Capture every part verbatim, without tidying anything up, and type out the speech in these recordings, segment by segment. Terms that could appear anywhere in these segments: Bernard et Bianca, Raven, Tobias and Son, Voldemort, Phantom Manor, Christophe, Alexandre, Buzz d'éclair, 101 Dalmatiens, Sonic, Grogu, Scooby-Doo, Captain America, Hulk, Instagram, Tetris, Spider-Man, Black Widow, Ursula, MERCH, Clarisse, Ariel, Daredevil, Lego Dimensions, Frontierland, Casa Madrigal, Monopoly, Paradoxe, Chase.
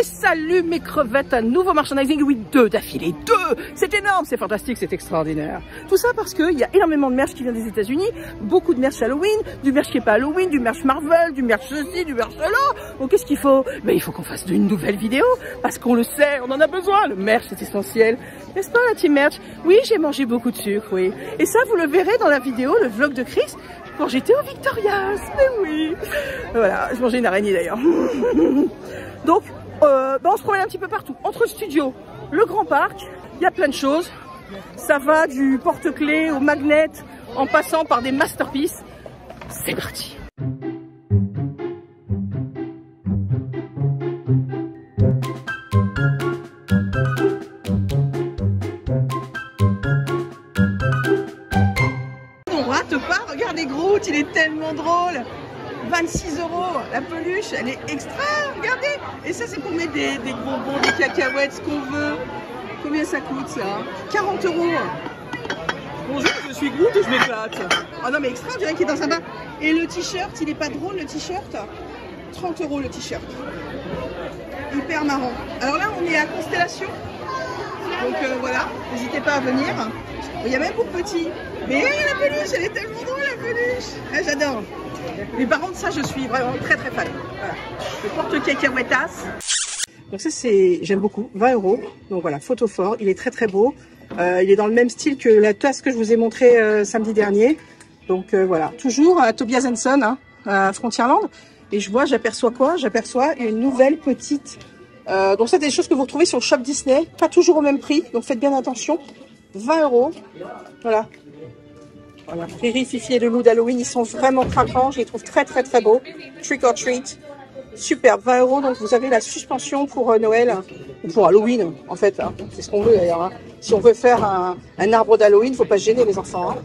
Et salut mes crevettes, un nouveau merchandising, oui, deux d'affilée, deux. C'est énorme, c'est fantastique, c'est extraordinaire. Tout ça parce qu'il y a énormément de merch qui vient des États-Unis, beaucoup de merch Halloween, du merch qui n'est pas Halloween, du merch Marvel, du merch ceci, du merch cela. Donc qu'est-ce qu'il faut? Mais il faut qu'on fasse une nouvelle vidéo, parce qu'on le sait, on en a besoin. Le merch, c'est essentiel. N'est-ce pas la team merch? Oui, j'ai mangé beaucoup de sucre, oui. Et ça, vous le verrez dans la vidéo, le vlog de Chris, quand j'étais au Victoria's, mais oui. Voilà, je mangeais une araignée d'ailleurs. Donc, euh, bah on se promène un petit peu partout. Entre le studio, le grand parc, il y a plein de choses. Ça va du porte-clés au magnet, en passant par des masterpieces. C'est parti. Il est tellement drôle, vingt-six euros la peluche, elle est extra, regardez. Et ça c'est pour mettre des, des bonbons, des cacahuètes, ce qu'on veut. Combien ça coûte ça? Quarante euros. Bonjour, je suis Groot et je m'éclate. Oh non mais extra, on dirait qu'il est dans un bain. Et le t-shirt, il est pas drôle le t-shirt? Trente euros le t-shirt, hyper marrant. Alors là on est à Constellation, donc euh, voilà, n'hésitez pas à venir. Il y a même pour petits. Mais la peluche, elle est tellement drôle la peluche, ah, j'adore. Les parents de ça, je suis vraiment très très fan. Voilà. Le porte-cacahuètas. Donc ça c'est, j'aime beaucoup, vingt euros. Donc voilà, photo fort, il est très très beau. Euh, il est dans le même style que la tasse que je vous ai montrée euh, samedi dernier. Donc euh, voilà, toujours à Tobias Henson, hein, à Frontierland. Et je vois, j'aperçois quoi? J'aperçois une nouvelle petite. Euh, donc ça, c'est des choses que vous retrouvez sur le shop Disney, pas toujours au même prix. Donc faites bien attention. vingt euros, voilà. Voilà, Riri, Fifi et le loup d'Halloween, ils sont vraiment craquants, je les trouve très très très beaux. Trick or treat, superbe, vingt euros, donc vous avez la suspension pour euh, Noël, hein, ou pour Halloween en fait, hein. C'est ce qu'on veut d'ailleurs. Hein. Si on veut faire un, un arbre d'Halloween, faut pas se gêner les enfants. Hein.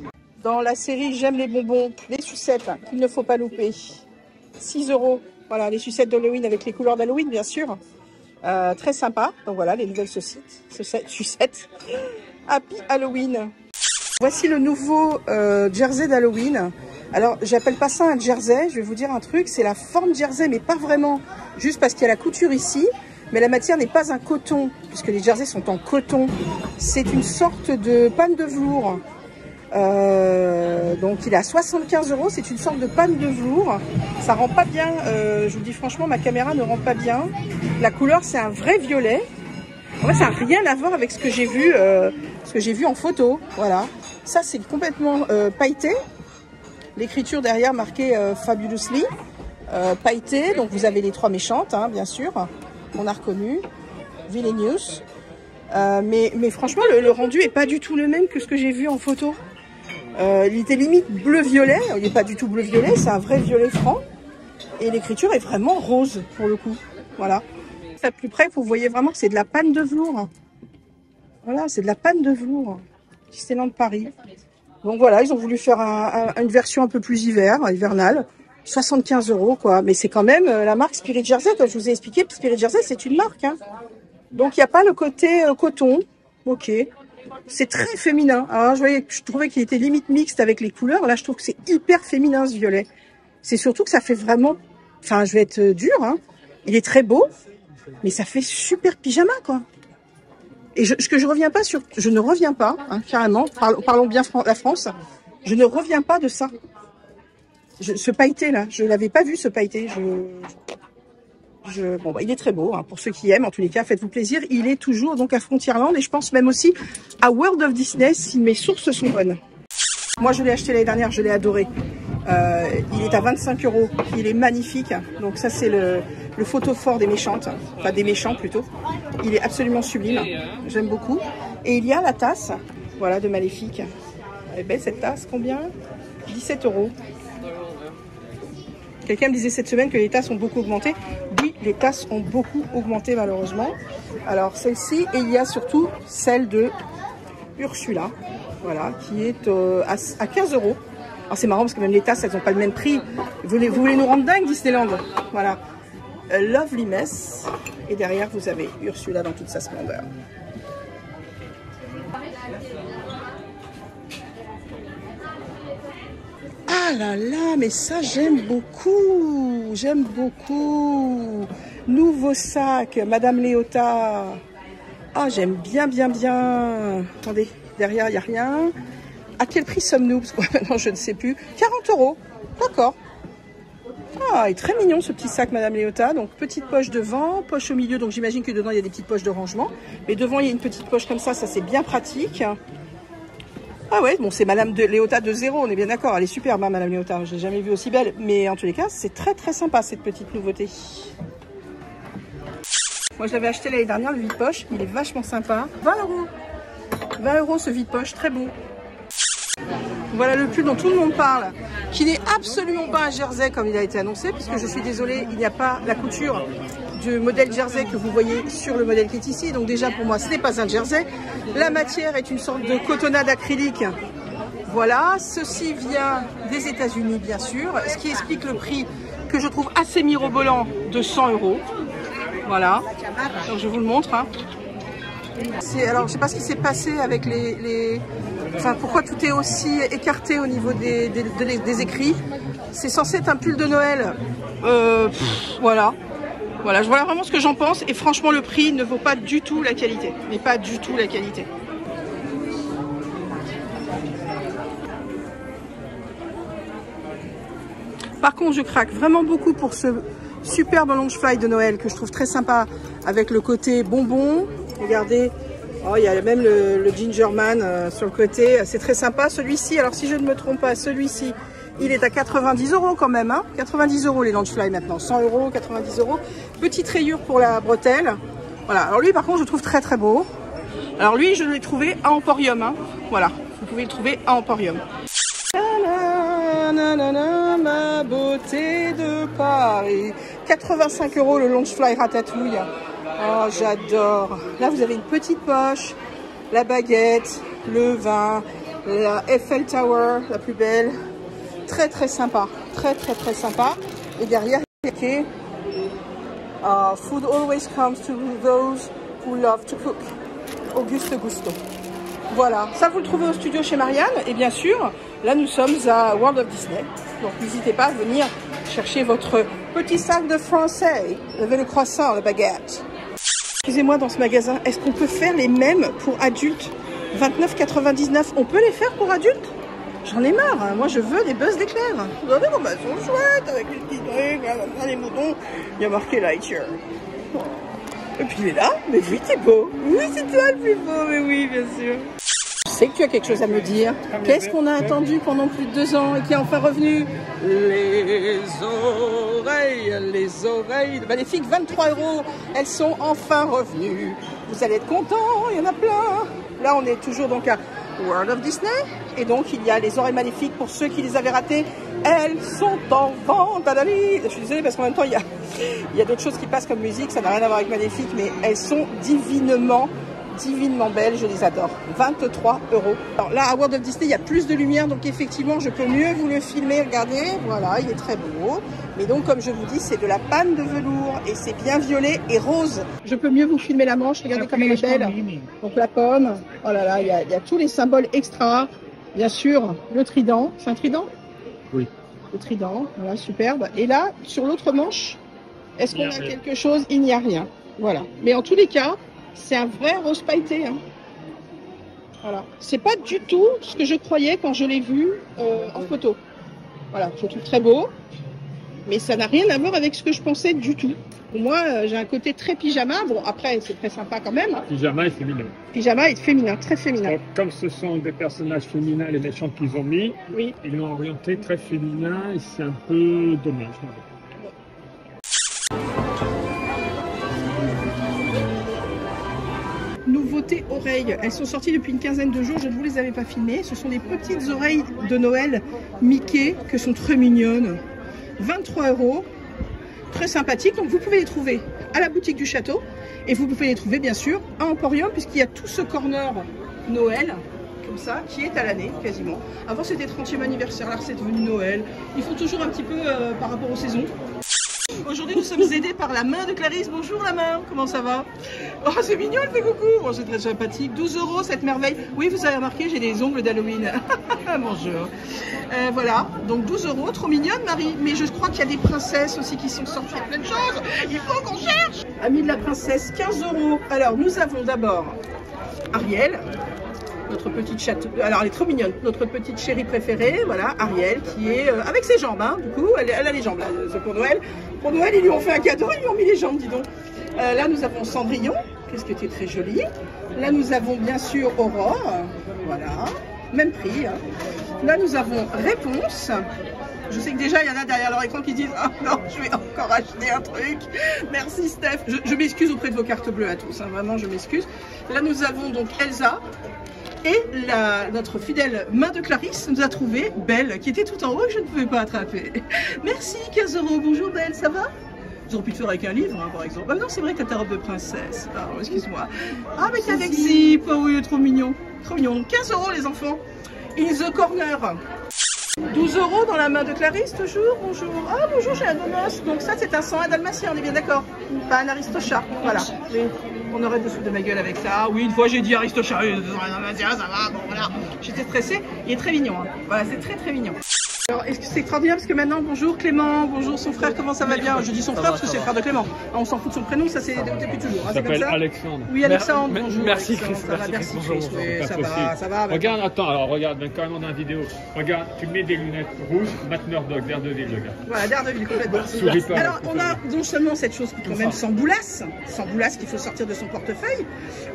Dans la série J'aime les bonbons, les sucettes, hein, il ne faut pas louper, six euros, voilà, les sucettes d'Halloween avec les couleurs d'Halloween bien sûr, euh, très sympa, donc voilà, les nouvelles sucettes, sucettes. Happy Halloween. Voici le nouveau euh, jersey d'Halloween. Alors, j'appelle pas ça un jersey, je vais vous dire un truc, c'est la forme jersey, mais pas vraiment, juste parce qu'il y a la couture ici, mais la matière n'est pas un coton, puisque les jerseys sont en coton. C'est une sorte de panne de velours. Euh, donc, il est à soixante-quinze euros, c'est une sorte de panne de velours. Ça rend pas bien, euh, je vous dis franchement, ma caméra ne rend pas bien. La couleur, c'est un vrai violet. En fait, ça n'a rien à voir avec ce que j'ai vu, euh, ce que j'ai vu en photo. Voilà. Ça, c'est complètement euh, pailleté. L'écriture derrière marquée euh, fabulously. Euh, pailleté. Donc, vous avez les trois méchantes, hein, bien sûr. On a reconnu. Villainous. Euh, mais, mais franchement, le, le rendu n'est pas du tout le même que ce que j'ai vu en photo. Euh, il était limite bleu-violet. Il n'est pas du tout bleu-violet. C'est un vrai violet franc. Et l'écriture est vraiment rose, pour le coup. Voilà. À plus près, vous voyez vraiment que c'est de la panne de velours. Voilà, c'est de la panne de velours. Disneyland Paris. Donc voilà, ils ont voulu faire un, un, une version un peu plus hiver, hivernale. soixante-quinze euros, quoi. Mais c'est quand même la marque Spirit Jersey, comme je vous ai expliqué. Spirit Jersey, c'est une marque. Hein. Donc il n'y a pas le côté euh, coton. Ok. C'est très féminin. Hein. Je, voyais, je trouvais qu'il était limite mixte avec les couleurs. Là, je trouve que c'est hyper féminin, ce violet. C'est surtout que ça fait vraiment... Enfin, je vais être dure. Hein. Il est très beau. Mais ça fait super pyjama, quoi. Et je, ce que je reviens pas sur... Je ne reviens pas, hein, carrément. Parlons, parlons bien Fran la France. Je ne reviens pas de ça. Je, ce pailleté, là. Je l'avais pas vu, ce pailleté. Je, je, bon, bah, il est très beau. Hein, pour ceux qui aiment, en tous les cas, faites-vous plaisir. Il est toujours donc à Frontierland. Et je pense même aussi à World of Disney, si mes sources sont bonnes. Moi, je l'ai acheté l'année dernière. Je l'ai adoré. Euh, il est à vingt-cinq euros. Il est magnifique. Donc ça, c'est le... Le photo fort des méchantes, enfin des méchants plutôt. Il est absolument sublime, j'aime beaucoup. Et il y a la tasse, voilà, de Maléfique. Elle est belle cette tasse, combien? dix-sept euros. Quelqu'un me disait cette semaine que les tasses ont beaucoup augmenté. Oui, les tasses ont beaucoup augmenté malheureusement. Alors celle-ci, et il y a surtout celle de Ursula, voilà, qui est euh, à quinze euros. Alors c'est marrant parce que même les tasses, elles n'ont pas le même prix. Vous voulez, vous voulez nous rendre dingue Disneyland? Voilà. A lovely mess, et derrière vous avez Ursula dans toute sa splendeur. Ah là là, mais ça j'aime beaucoup, j'aime beaucoup. Nouveau sac, Madame Leota. Ah, j'aime bien, bien, bien. Attendez, derrière, il n'y a rien. À quel prix sommes-nous? Parce que maintenant, je ne sais plus. quarante euros. D'accord. Ah, il est très mignon ce petit sac, Madame Leota. Donc, petite poche devant, poche au milieu. Donc, j'imagine que dedans, il y a des petites poches de rangement. Mais devant, il y a une petite poche comme ça. Ça, c'est bien pratique. Ah ouais, bon, c'est Madame de Leota de zéro, on est bien d'accord. Elle est superbe, hein, Madame Leota. Je n'ai jamais vu aussi belle. Mais en tous les cas, c'est très, très sympa, cette petite nouveauté. Moi, je l'avais acheté l'année dernière, le vide-poche. Il est vachement sympa. vingt euros. vingt euros, ce vide-poche. Très beau. Voilà le pull dont tout le monde parle, qui n'est absolument pas un jersey comme il a été annoncé, puisque je suis désolée, il n'y a pas la couture du modèle jersey que vous voyez sur le modèle qui est ici. Donc déjà, pour moi, ce n'est pas un jersey. La matière est une sorte de cotonnade acrylique. Voilà, ceci vient des États-Unis bien sûr, ce qui explique le prix que je trouve assez mirobolant de cent euros. Voilà, donc je vous le montre. Hein. Alors, je ne sais pas ce qui s'est passé avec les... les... Enfin, pourquoi tout est aussi écarté au niveau des, des, des, des écrits. C'est censé être un pull de Noël. Euh, pff, voilà. Voilà, je vois vraiment ce que j'en pense. Et franchement, le prix ne vaut pas du tout la qualité. Mais pas du tout la qualité. Par contre, je craque vraiment beaucoup pour ce superbe Loungefly de Noël que je trouve très sympa avec le côté bonbon. Regardez. Oh, il y a même le, le Gingerman euh, sur le côté. C'est très sympa. Celui-ci, alors si je ne me trompe pas, celui-ci, il est à quatre-vingt-dix euros quand même. Hein, quatre-vingt-dix euros les Loungefly maintenant. cent euros, quatre-vingt-dix euros. Petite rayure pour la bretelle. Voilà. Alors lui, par contre, je le trouve très très beau. Alors lui, je l'ai trouvé à Emporium. Hein. Voilà. Vous pouvez le trouver à Emporium. Nanana, ma beauté de Paris. quatre-vingt-cinq euros le Loungefly Ratatouille. Oh, j'adore. Là, vous avez une petite poche, la baguette, le vin, la Eiffel Tower, la plus belle. Très, très sympa. Très, très, très sympa. Et derrière, il y a écrit uh, Food always comes to those who love to cook. Auguste Gusto. Voilà. Ça, vous le trouvez au studio chez Marianne. Et bien sûr, là, nous sommes à World of Disney. Donc, n'hésitez pas à venir chercher votre petit sac de français. Vous avez le croissant, la baguette. Excusez-moi, dans ce magasin, est-ce qu'on peut faire les mêmes pour adultes? Vingt-neuf quatre-vingt-dix-neuf, on peut les faire pour adultes? J'en ai marre, hein. Moi je veux des buzz d'éclair. Vous avez comme elles sont chouettes, avec les petits trucs, les moutons. Il y a marqué Lightyear. Et puis il est là, mais oui t'es beau. Oui c'est toi le plus beau, mais oui bien sûr. Je sais que tu as quelque chose à me dire. Qu'est-ce qu'on a attendu pendant plus de deux ans et qui est enfin revenu? Les oreilles, les oreilles de Maléfique, vingt-trois euros, elles sont enfin revenues. Vous allez être contents, il y en a plein. Là, on est toujours donc à World of Disney. Et donc, il y a les oreilles Maléfiques pour ceux qui les avaient ratées. Elles sont en vente à la vie. Je suis désolée parce qu'en même temps, il y a, il y a d'autres choses qui passent comme musique. Ça n'a rien à voir avec Maléfique, mais elles sont divinement, divinement belles. Je les adore. vingt-trois euros. Alors là, à World of Disney, il y a plus de lumière. Donc, effectivement, je peux mieux vous le filmer. Regardez, voilà, il est très beau. Mais donc, comme je vous dis, c'est de la panne de velours. Et c'est bien violet et rose. Je peux mieux vous filmer la manche. Regardez comme elle est belle. Donc, la pomme. Oh là là, il y a, il y a tous les symboles extra. Bien sûr, le trident. C'est un trident? Oui. Le trident, voilà, superbe. Et là, sur l'autre manche, est-ce qu'on a quelque chose? Il n'y a rien. Voilà. Mais en tous les cas, c'est un vrai rose pailleté. Hein. Voilà. C'est pas du tout ce que je croyais quand je l'ai vu euh, en photo. Voilà, je le trouve très beau. Mais ça n'a rien à voir avec ce que je pensais du tout. Pour moi, euh, j'ai un côté très pyjama. Bon, après, c'est très sympa quand même. Pyjama et féminin. Pyjama et féminin, très féminin. Donc, comme ce sont des personnages féminins, les méchants qu'ils ont mis, oui. Ils l'ont orienté très féminin et c'est un peu dommage. Nouveauté oreilles. Elles sont sorties depuis une quinzaine de jours. Je ne vous les avais pas filmées. Ce sont des petites oreilles de Noël Mickey que sont très mignonnes. vingt-trois euros, très sympathique. Donc vous pouvez les trouver à la boutique du château et vous pouvez les trouver bien sûr à Emporium puisqu'il y a tout ce corner Noël comme ça qui est à l'année quasiment. Avant c'était trentième anniversaire, là c'est devenu Noël. Ils font toujours un petit peu euh, par rapport aux saisons. Aujourd'hui, nous sommes aidés par la main de Clarisse. Bonjour la main, comment ça va? Oh, c'est mignon, elle fait coucou. Oh, c'est très sympathique. douze euros cette merveille. Oui, vous avez remarqué, j'ai des ongles d'Halloween. Bonjour. Euh, voilà, donc douze euros, trop mignonne Marie. Mais je crois qu'il y a des princesses aussi qui sont sorties, plein de choses. Il faut qu'on cherche. Amis de la princesse, quinze euros. Alors, nous avons d'abord Ariel. Notre petite chatte, alors elle est trop mignonne, notre petite chérie préférée, voilà, Ariel, qui est euh, avec ses jambes, hein, du coup, elle, elle a les jambes, là, pour Noël. Pour Noël, ils lui ont fait un cadeau, ils lui ont mis les jambes, dis donc. Euh, là, nous avons Cendrillon, qu'est-ce que tu es très jolie. Là, nous avons bien sûr Aurore, voilà, même prix. Hein. Là, nous avons Réponse. Je sais que déjà, il y en a derrière leur écran qui disent « Ah non, je vais encore acheter un truc. Merci, Steph. » Je, je m'excuse auprès de vos cartes bleues à tous, hein, vraiment, je m'excuse. Là, nous avons donc Elsa. Et la, notre fidèle main de Clarisse nous a trouvé Belle, qui était tout en haut et que je ne pouvais pas attraper. Merci, quinze euros. Bonjour Belle, ça va? Ils auraient pu le faire avec un livre, hein, par exemple. Ah non, c'est vrai que t'as ta robe de princesse. Pardon, excuse-moi. Ah, mais t'as avec zip. Oh oui, trop mignon. Trop mignon. quinze euros, les enfants. In the corner. douze euros dans la main de Clarisse, toujours. Bonjour. Ah, bonjour, j'ai un bonus. Donc, ça, c'est un cent un Dalmatien, on est bien d'accord. Pas un Aristochat. Voilà. Oui. On aurait dessous de ma gueule avec ça. Oui, une fois j'ai dit Aristochat, ça va, bon voilà. J'étais stressée, il est très mignon. Hein. Voilà, c'est très très mignon. Alors, est-ce que c'est extraordinaire parce que maintenant, bonjour Clément, bonjour son frère, comment ça va bien? Je dis son frère parce que c'est le frère de Clément. On s'en fout de son prénom, ça c'est depuis toujours. Il s'appelle Alexandre. Oui, Alexandre, bonjour. Merci Chris, ça va, merci Chris. Oui, ça va, ça va. Regarde, attends, alors regarde, carrément dans la vidéo. Regarde, tu mets des lunettes rouges, Matt Murdock, Daredevil, le gars. Voilà, Daredevil, complètement. Alors, on a non seulement cette chose quand même sans boulasse, sans boulasse qu'il faut sortir de son portefeuille.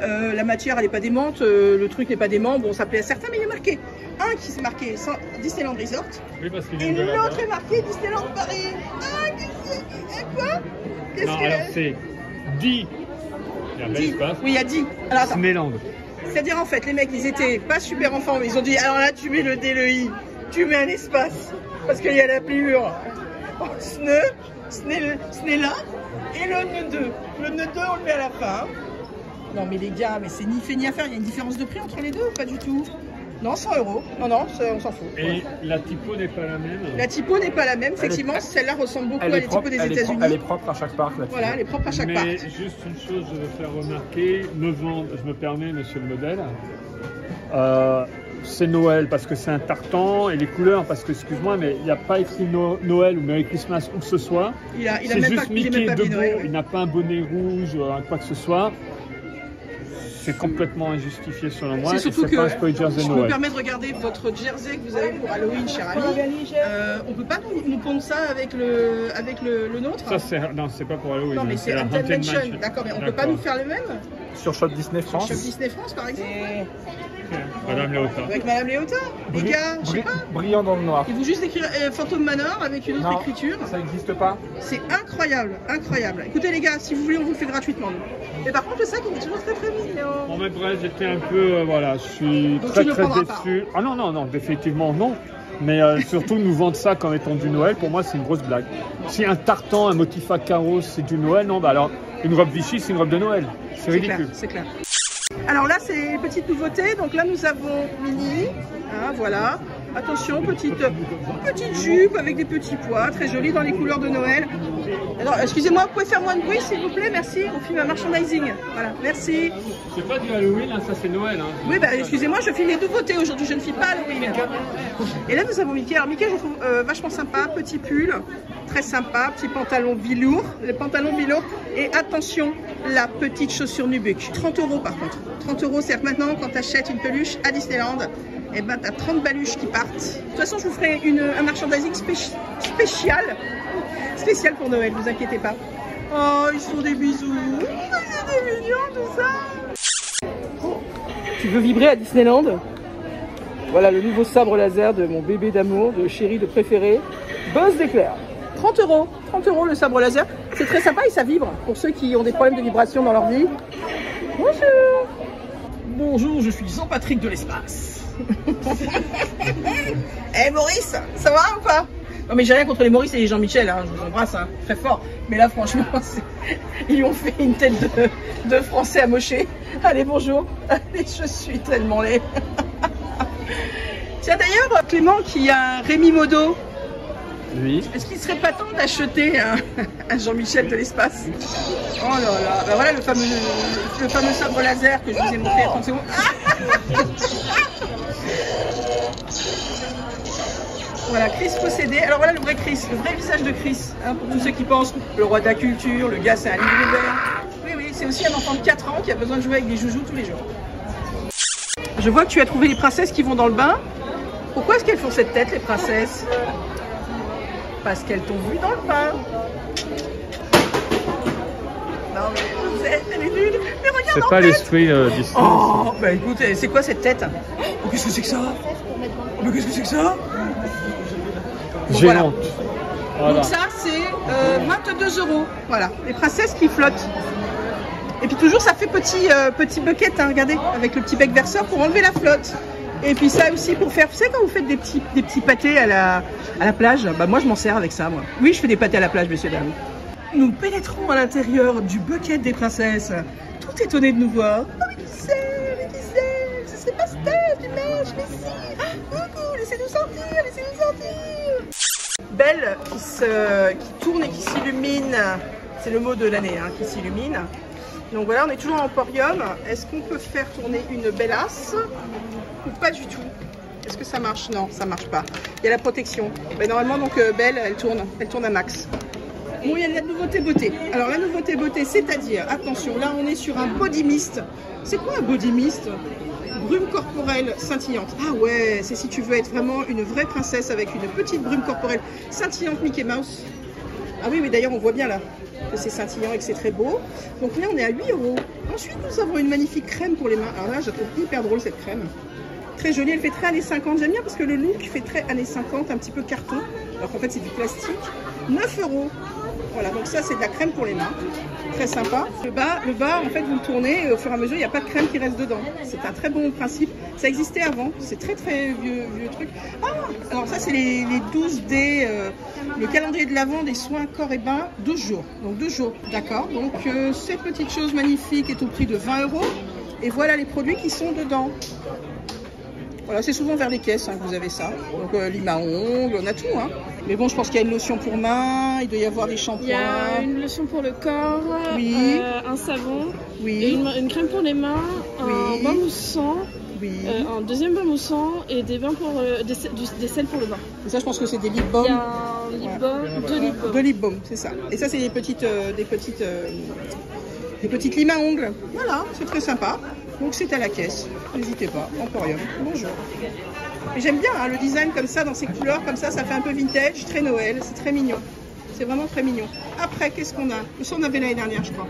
Euh, la matière, elle n'est pas démente, euh, le truc n'est pas dément. Bon, ça plaît à certains, mais il est marqué. Un qui s'est marqué Disneyland Resort, oui, parce et l'autre est marqué Disneyland Paris. Ah, qu'est-ce que quoi? Qu'est-ce que alors c'est dix. Il y a dix. Belle, oui, il y a dix. Alors, attends. Disneyland. C'est-à-dire, en fait, les mecs, ils étaient pas super enfants, mais ils ont dit, alors là, tu mets le D, le I, tu mets un espace, parce qu'il y a la pliure. Oh, ce nœud, ce nœud là, et le nœud deux. Le nœud deux, on le met à la fin. Non, mais les gars, mais c'est ni fait ni à faire. Il y a une différence de prix entre les deux ou pas du tout? Non, cent euros. Non, non, on s'en fout. Et ouais. La typo n'est pas la même. La typo n'est pas la même, effectivement. Est... Celle-là ressemble beaucoup à la typo des États-Unis. Elle est propre à chaque part. Voilà, elle est propre à chaque part. Mais juste une chose, je veux faire remarquer, me vendre, je me permets, monsieur le modèle. Euh, c'est Noël parce que c'est un tartan et les couleurs parce que, excuse-moi, mais il n'y a pas écrit no Noël ou Merry Christmas ou que ce soit. Il a, il a même juste pas, Mickey il a même debout. Pas Noël, oui. Il n'a pas un bonnet rouge, euh, quoi que ce soit. C'est complètement injustifié selon moi. C'est surtout que pas Spirit Jersey je Noël. Me permets de regarder votre jersey que vous avez pour Halloween, cher ami. Euh, on peut pas nous, nous pondre ça avec le avec le, le nôtre. Ça c'est non, c'est pas pour Halloween. Non mais c'est un Phantom Mansion. D'accord, mais on peut pas nous faire le même. Sur Shop Disney France. Sur Shop Disney France par exemple. Et... Okay. Madame Leota. Avec Madame Leota. Les gars, je sais pas. Brillant dans le noir. Il faut juste écrire euh, Phantom Manor avec une autre non, écriture. Ça n'existe pas. C'est incroyable, incroyable. Écoutez les gars, si vous voulez, on vous le fait gratuitement. Mais par contre, le sac est toujours très très mignon. Bon, mais bref, j'étais un peu, euh, voilà, je suis donc très très déçu. Ah non, non, non, définitivement non. Mais euh, surtout, nous vendre ça comme étant du Noël, pour moi, c'est une grosse blague. Si un tartan, un motif à carreaux, c'est du Noël, non, bah alors, une robe Vichy, c'est une robe de Noël. C'est ridicule. C'est clair, c'est clair. Alors là, c'est une petite nouveauté. Donc là, nous avons Mini, hein, voilà. Attention, petite, petite jupe avec des petits pois, très jolie dans les couleurs de Noël. Alors, excusez-moi, vous pouvez faire moins de bruit s'il vous plaît, merci, on filme un merchandising. Voilà, merci. C'est pas du Halloween, hein, ça c'est Noël. Hein. Oui, bah excusez-moi, je filme les nouveautés aujourd'hui, je ne filme pas Halloween. Et là nous avons Mickey. Alors Mickey, je trouve euh, vachement sympa, petit pull, très sympa, petit pantalon velours, les pantalons velours. Et attention, la petite chaussure nubuck. trente euros par contre. trente euros, c'est-à-dire maintenant quand tu achètes une peluche à Disneyland, et eh ben t'as trente baluches qui partent. De toute façon, je vous ferai une, un merchandising spéci spécial, spécial pour Noël, ne vous inquiétez pas. Oh, ils font des bisous. Ils sont des mignons, tout ça. Oh, tu veux vibrer à Disneyland? Voilà le nouveau sabre laser de mon bébé d'amour, de chéri, de préféré, Buzz d'éclair. trente euros, trente euros le sabre laser. C'est très sympa et ça vibre pour ceux qui ont des problèmes de vibration dans leur vie. Bonjour. Bonjour, je suis Jean-Patrick de l'espace. Eh hey Maurice, ça va ou pas? Non mais j'ai rien contre les Maurice et les Jean-Michel, hein, je vous embrasse hein, très fort. Mais là franchement, ils lui ont fait une tête de, de français amoché. Allez bonjour, allez je suis tellement laid. Tiens d'ailleurs Clément qui a Rémi Modo. Oui. Est-ce qu'il ne serait pas temps d'acheter un, un Jean-Michel de l'espace? Oh là là, ben voilà le fameux, le fameux sabre laser que je vous ai montré à trente secondes. Voilà, Chris possédé. Alors voilà le vrai Chris, le vrai visage de Chris. Hein, pour tous ceux qui pensent, le roi de la culture, le gars c'est un livre ouvert. Oui, oui, c'est aussi un enfant de quatre ans qui a besoin de jouer avec des joujoux tous les jours. Je vois que tu as trouvé les princesses qui vont dans le bain. Pourquoi est-ce qu'elles font cette tête, les princesses? Parce qu'elles t'ont vu dans le bain. Non mais vous êtes, elle est nulle. Mais regarde, c'est pas l'esprit euh, Disney. Oh, bah écoute, c'est quoi cette tête? Oh, qu'est-ce que c'est que ça? Mais qu'est-ce que c'est que ça? Bon, voilà. Voilà. Donc ça c'est euh, vingt-deux euros. Voilà, les princesses qui flottent. Et puis toujours ça fait petit, euh, petit bucket, hein, regardez, avec le petit bec verseur pour enlever la flotte. Et puis ça aussi pour faire, vous savez quand vous faites des petits, des petits pâtés à la, à la plage, bah moi je m'en sers avec ça moi. Oui, je fais des pâtés à la plage, messieurs dames. Nous pénétrons à l'intérieur du bucket des princesses. Tout étonné de nous voir. Oh mais qui c'est, mais qui c'est? C'est pas Steph qui nage, mais si. Coucou, laissez-nous sortir, laissez-nous sortir. Belle qui, se, qui tourne et qui s'illumine. C'est le mot de l'année, hein, qui s'illumine. Donc voilà, on est toujours en emporium. Est-ce qu'on peut faire tourner une bellasse ou pas du tout? Est-ce que ça marche? Non, ça marche pas. Il y a la protection. Mais normalement, donc euh, Belle, elle tourne, elle tourne à max. Bon, il y a de la nouveauté beauté. Alors la nouveauté beauté, c'est-à-dire, attention, là on est sur un body mist. C'est quoi un body mist? Brume corporelle scintillante. Ah ouais, c'est si tu veux être vraiment une vraie princesse avec une petite brume corporelle scintillante Mickey Mouse. Ah oui, mais d'ailleurs on voit bien là que c'est scintillant et que c'est très beau. Donc là on est à huit euros. Ensuite nous avons une magnifique crème pour les mains. Alors là je la trouve hyper drôle cette crème. Très jolie, elle fait très années cinquante. J'aime bien parce que le look fait très années cinquante, un petit peu carton. Alors qu'en fait c'est du plastique. neuf euros. Voilà, donc ça c'est de la crème pour les mains. Très sympa. Le bas, le bas en fait vous le tournez et au fur et à mesure il n'y a pas de crème qui reste dedans. C'est un très bon principe. Ça existait avant. C'est très très vieux, vieux truc. Ah, alors ça c'est les, les douze D. Euh, le calendrier de l'Avent des soins corps et bain, douze jours. Donc deux jours, d'accord. Donc euh, ces petites choses magnifiques est au prix de vingt euros. Et voilà les produits qui sont dedans. Voilà, c'est souvent vers les caisses hein, que vous avez ça. Donc euh, lime à ongles, on a tout. Hein. Mais bon, je pense qu'il y a une lotion pour main, il doit y avoir des shampoings. Il y a une lotion pour le corps, oui. euh, un savon, oui. Et une, une crème pour les mains, oui. Un bain moussant, oui. euh, un deuxième bain moussant et des, bains pour, euh, des, des sels pour le bain. Et ça, je pense que c'est des lip balms. Il y a un lip balm, voilà. deux lip balms. Deux lip balms, c'est ça. Et ça, c'est des petites, euh, des petites, euh, des petites limes à ongles. Voilà, c'est très sympa. Donc c'est à la caisse, n'hésitez pas, Emporium, bonjour. J'aime bien hein, le design comme ça, dans ces couleurs, comme ça, ça fait un peu vintage, très Noël, c'est très mignon. C'est vraiment très mignon. Après, qu'est-ce qu'on a? Ça, on avait l'année dernière, je crois.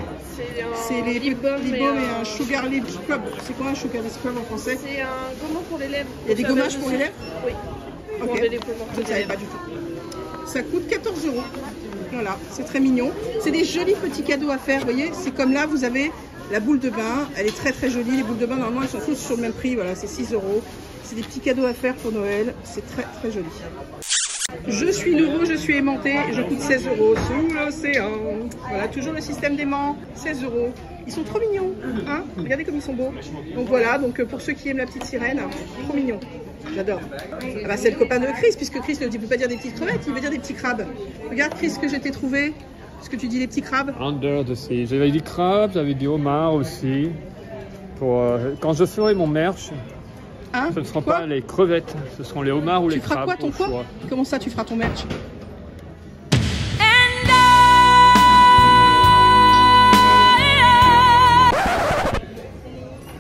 C'est les lip balm et un sugar lip scrub. C'est quoi un sugar lip scrub en français? C'est un gommage pour les lèvres. Il y a des gommages pour les lèvres? Oui. Ok, je ne savais pas du tout. Ça coûte quatorze euros. Voilà, c'est très mignon. C'est des jolis petits cadeaux à faire, vous voyez. C'est comme là, vous avez... La boule de bain, elle est très très jolie. Les boules de bain, normalement, elles sont toutes sur le même prix. Voilà, c'est six euros. C'est des petits cadeaux à faire pour Noël. C'est très très joli. Je suis nouveau, je suis aimanté. Je coûte seize euros sous l'océan. Voilà, toujours le système d'aimant. seize euros. Ils sont trop mignons. Hein, regardez comme ils sont beaux. Donc voilà, donc pour ceux qui aiment la petite sirène, trop mignon. J'adore. Ah bah, c'est le copain de Chris, puisque Chris ne veut pas dire des petites crevettes, il veut dire des petits crabes. Regarde, Chris, que je t'ai trouvé. Est-ce que tu dis les petits crabes? Under the sea. J'avais dit crabes, j'avais dit homard aussi. Pour, euh, quand je ferai mon merch, hein, ce ne seront pas les crevettes, ce seront les homards ou tu les crabes. Tu feras quoi ton quoi? Comment ça tu feras ton merch?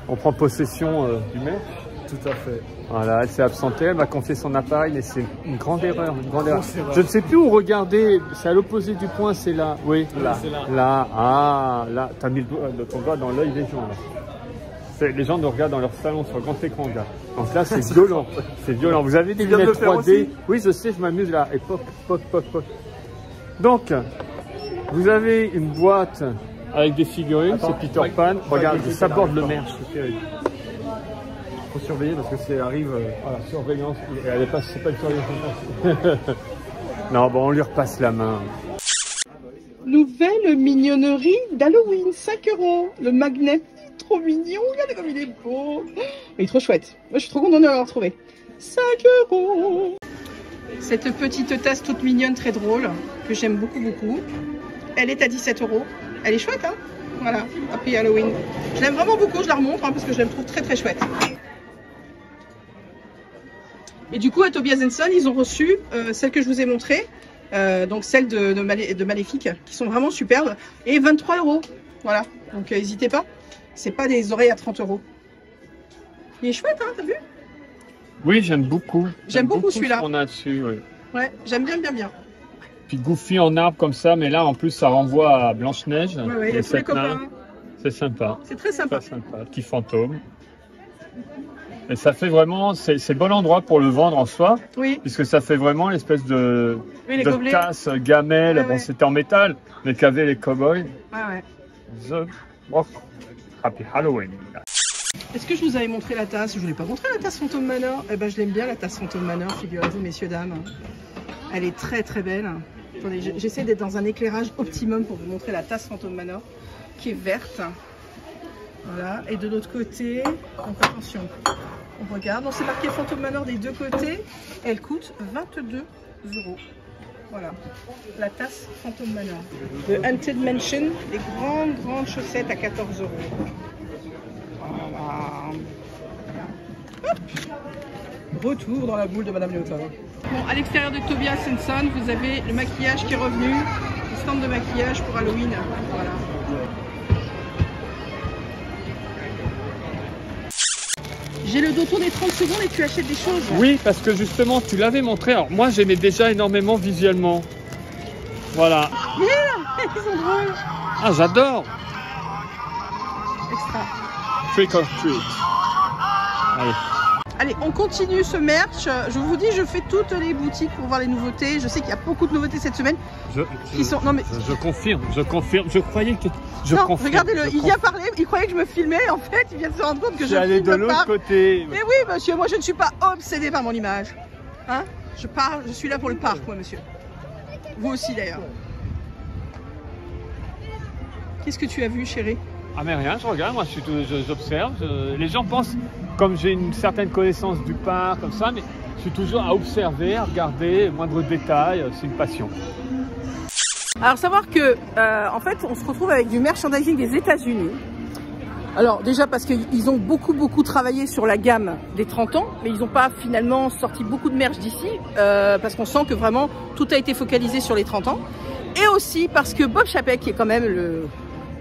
On prend possession euh, du merch. Tout à fait. Voilà, elle s'est absentée, elle m'a confié son appareil, mais c'est une grande erreur, une grande erreur. Je ne sais plus où regarder, c'est à l'opposé du point, c'est là. Oui, oui là, là, là, ah, là, t'as mis le doigt, ton doigt dans l'œil des gens, là. Les gens nous regardent dans leur salon sur le grand écran, là. Donc là, c'est violent, c'est violent. Vous avez des lunettes trois D? Oui, je sais, je m'amuse là, et pop, pop, pop, pop. Donc, vous avez une boîte avec des figurines, c'est Peter ouais, Pan. Regarde, ça porte le merch, c'est terrible. Faut surveiller parce que c'est arrive euh, voilà, surveillance, elle est pas, c'est pas une surveillance. Non, bon, on lui repasse la main. Nouvelle mignonnerie d'Halloween, cinq euros. Le magnet, trop mignon, regardez comme il est beau. Il est trop chouette. Moi, je suis trop contente de l'avoir trouvé. cinq euros. Cette petite tasse toute mignonne, très drôle, que j'aime beaucoup, beaucoup. Elle est à dix-sept euros. Elle est chouette, hein? Voilà, Happy Halloween. Je l'aime vraiment beaucoup, je la remontre, hein, parce que je la trouve très, très chouette. Et du coup, à Tobias and Son, ils ont reçu euh, celle que je vous ai montrée, euh, donc celle de, de, Malé, de Maléfique, qui sont vraiment superbes, et vingt-trois euros. Voilà, donc euh, n'hésitez pas. C'est pas des oreilles à trente euros. Il est chouette, hein, t'as vu? Oui, j'aime beaucoup. J'aime beaucoup, beaucoup celui-là. On a dessus, oui. Ouais, j'aime bien, bien, bien. Puis Goofy en arbre comme ça, mais là en plus ça renvoie à Blanche-Neige. Oui, oui, les les copains. C'est sympa. C'est très sympa. C'est sympa, petit fantôme. Et ça fait vraiment, c'est bon endroit pour le vendre en soi, oui. Puisque ça fait vraiment l'espèce de, oui, de casse, gamelle, ouais, bon, ouais. C'était en métal, mais qu'avaient les cow-boys. Ouais, ouais. The Rock. Happy Halloween. Est-ce que je vous avais montré la tasse? Je ne vous l'ai pas montré la tasse Phantom Manor. Eh ben, je l'aime bien la tasse Phantom Manor, figurez-vous, messieurs, dames. Elle est très très belle. Attendez, j'essaie d'être dans un éclairage optimum pour vous montrer la tasse Phantom Manor, qui est verte. Voilà, et de l'autre côté, donc attention, on regarde, on s'est marqué Phantom Manor des deux côtés, elle coûte vingt-deux euros. Voilà, la tasse Phantom Manor. Le Haunted Mansion, des grandes grandes chaussettes à quatorze euros. Voilà. Retour dans la boule de Madame Leota. Bon, à l'extérieur de Tobias and Son, vous avez le maquillage qui est revenu, le stand de maquillage pour Halloween. Voilà. J'ai le dos tourné trente secondes et tu achètes des choses. Oui, parce que justement, tu l'avais montré. Alors moi, j'aimais déjà énormément visuellement. Voilà. Mais là, ils sont drôles. Ah, j'adore. Extra. Trick or treat. Allez. Allez, on continue ce merch. Je vous dis, je fais toutes les boutiques pour voir les nouveautés. Je sais qu'il y a beaucoup de nouveautés cette semaine. Je, je, qui sont... non, mais... je, je confirme, je confirme. Je croyais que... Je non, regardez-le, il vient parler, il croyait que je me filmais. En fait, il vient de se rendre compte que je filme de l'autre côté. Mais oui, monsieur, moi, je ne suis pas obsédée par mon image. Hein? Je parle, je suis là pour le parc, moi, monsieur. Vous aussi, d'ailleurs. Qu'est-ce que tu as vu, chérie? Ah mais rien, je regarde, moi j'observe, je, je, les gens pensent, comme j'ai une certaine connaissance du parc, comme ça, mais je suis toujours à observer, à regarder, moindre détail, c'est une passion. Alors savoir que, euh, en fait, on se retrouve avec du merchandising des États-Unis. Alors déjà parce qu'ils ont beaucoup beaucoup travaillé sur la gamme des trente ans, mais ils n'ont pas finalement sorti beaucoup de merch d'ici, euh, parce qu'on sent que vraiment tout a été focalisé sur les trente ans. Et aussi parce que Bob Chapek, qui est quand même le,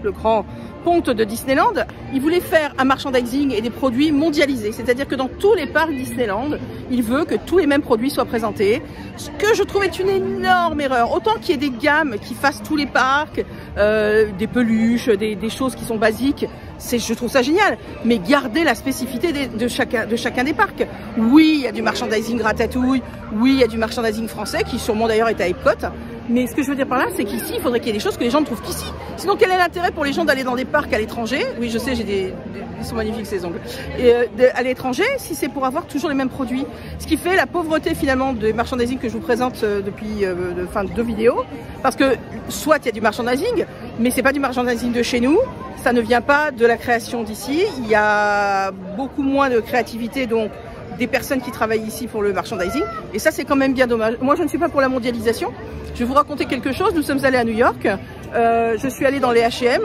le grand... de Disneyland, il voulait faire un merchandising et des produits mondialisés, c'est-à-dire que dans tous les parcs Disneyland, il veut que tous les mêmes produits soient présentés, ce que je trouve est une énorme erreur. Autant qu'il y ait des gammes qui fassent tous les parcs, euh, des peluches, des, des choses qui sont basiques, c'est, je trouve ça génial, mais garder la spécificité de, de, chacun, de chacun des parcs. Oui, il y a du merchandising Ratatouille, oui, il y a du merchandising français qui sûrement d'ailleurs est à Epcot. Mais ce que je veux dire par là, c'est qu'ici, il faudrait qu'il y ait des choses que les gens ne trouvent qu'ici. Sinon, quel est l'intérêt pour les gens d'aller dans des parcs à l'étranger? Oui, je sais, j'ai des, des, ils sont magnifiques ces ongles. Et, euh, de, à l'étranger, si c'est pour avoir toujours les mêmes produits. Ce qui fait la pauvreté finalement des merchandising que je vous présente depuis euh, de, fin, deux vidéos. Parce que soit il y a du merchandising, mais c'est pas du merchandising de chez nous. Ça ne vient pas de la création d'ici. Il y a beaucoup moins de créativité, donc des personnes qui travaillent ici pour le merchandising. Et ça, c'est quand même bien dommage. Moi, je ne suis pas pour la mondialisation. Je vais vous raconter quelque chose. Nous sommes allés à New York. Euh, je suis allée dans les H et M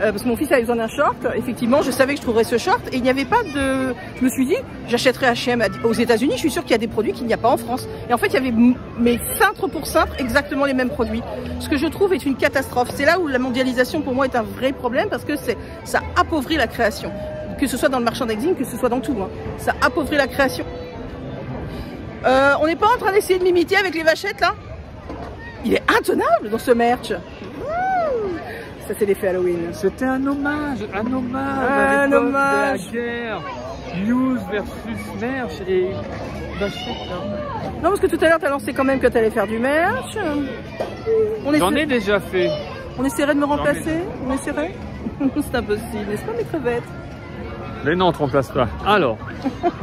euh, parce que mon fils avait besoin d'un short. Effectivement, je savais que je trouverais ce short. Et il n'y avait pas de... Je me suis dit, j'achèterai H et M aux États-Unis. Je suis sûre qu'il y a des produits qu'il n'y a pas en France. Et en fait, il y avait, mais cintre pour cintre, exactement les mêmes produits. Ce que je trouve est une catastrophe. C'est là où la mondialisation, pour moi, est un vrai problème parce que ça appauvrit la création. Que ce soit dans le merchandising, que ce soit dans tout, hein. Ça appauvrit la création. Euh, on n'est pas en train d'essayer de m'imiter avec les vachettes là? Il est intenable dans ce merch. Ça c'est l'effet Halloween. C'était un hommage, un hommage, un hommage. De la guerre, news versus merch et vachettes. Hein. Non parce que tout à l'heure t'as lancé quand même que t'allais faire du merch. J'en ai déjà fait. On essaierait de me remplacer, on essaierait. C'est impossible, n'est-ce pas mes crevettes? Mais non, on ne te remplace pas. Alors,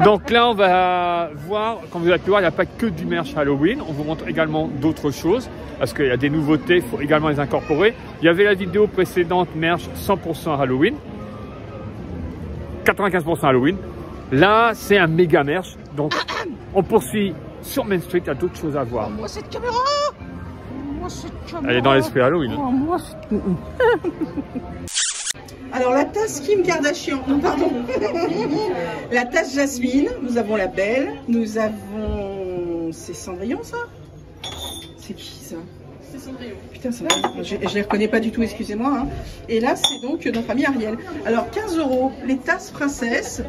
donc là, on va voir, comme vous avez pu voir, il n'y a pas que du merch Halloween. On vous montre également d'autres choses, parce qu'il y a des nouveautés, il faut également les incorporer. Il y avait la vidéo précédente, merch cent pour cent Halloween, quatre-vingt-quinze pour cent Halloween. Là, c'est un méga merch, donc on poursuit sur Main Street, il y a d'autres choses à voir. Oh, moi, cette caméra! Moi, cette caméra! Elle est dans l'esprit Halloween. Oh, moi, alors, la tasse Kim Kardashian, non, pardon, la tasse Jasmine, nous avons la Belle, nous avons... C'est Cendrillon, ça? C'est qui, ça? C'est Cendrillon. Putain, ça va. Je ne les reconnais pas du tout, excusez-moi. Hein. Et là, c'est donc notre amie Ariel. Alors, quinze euros, les tasses princesses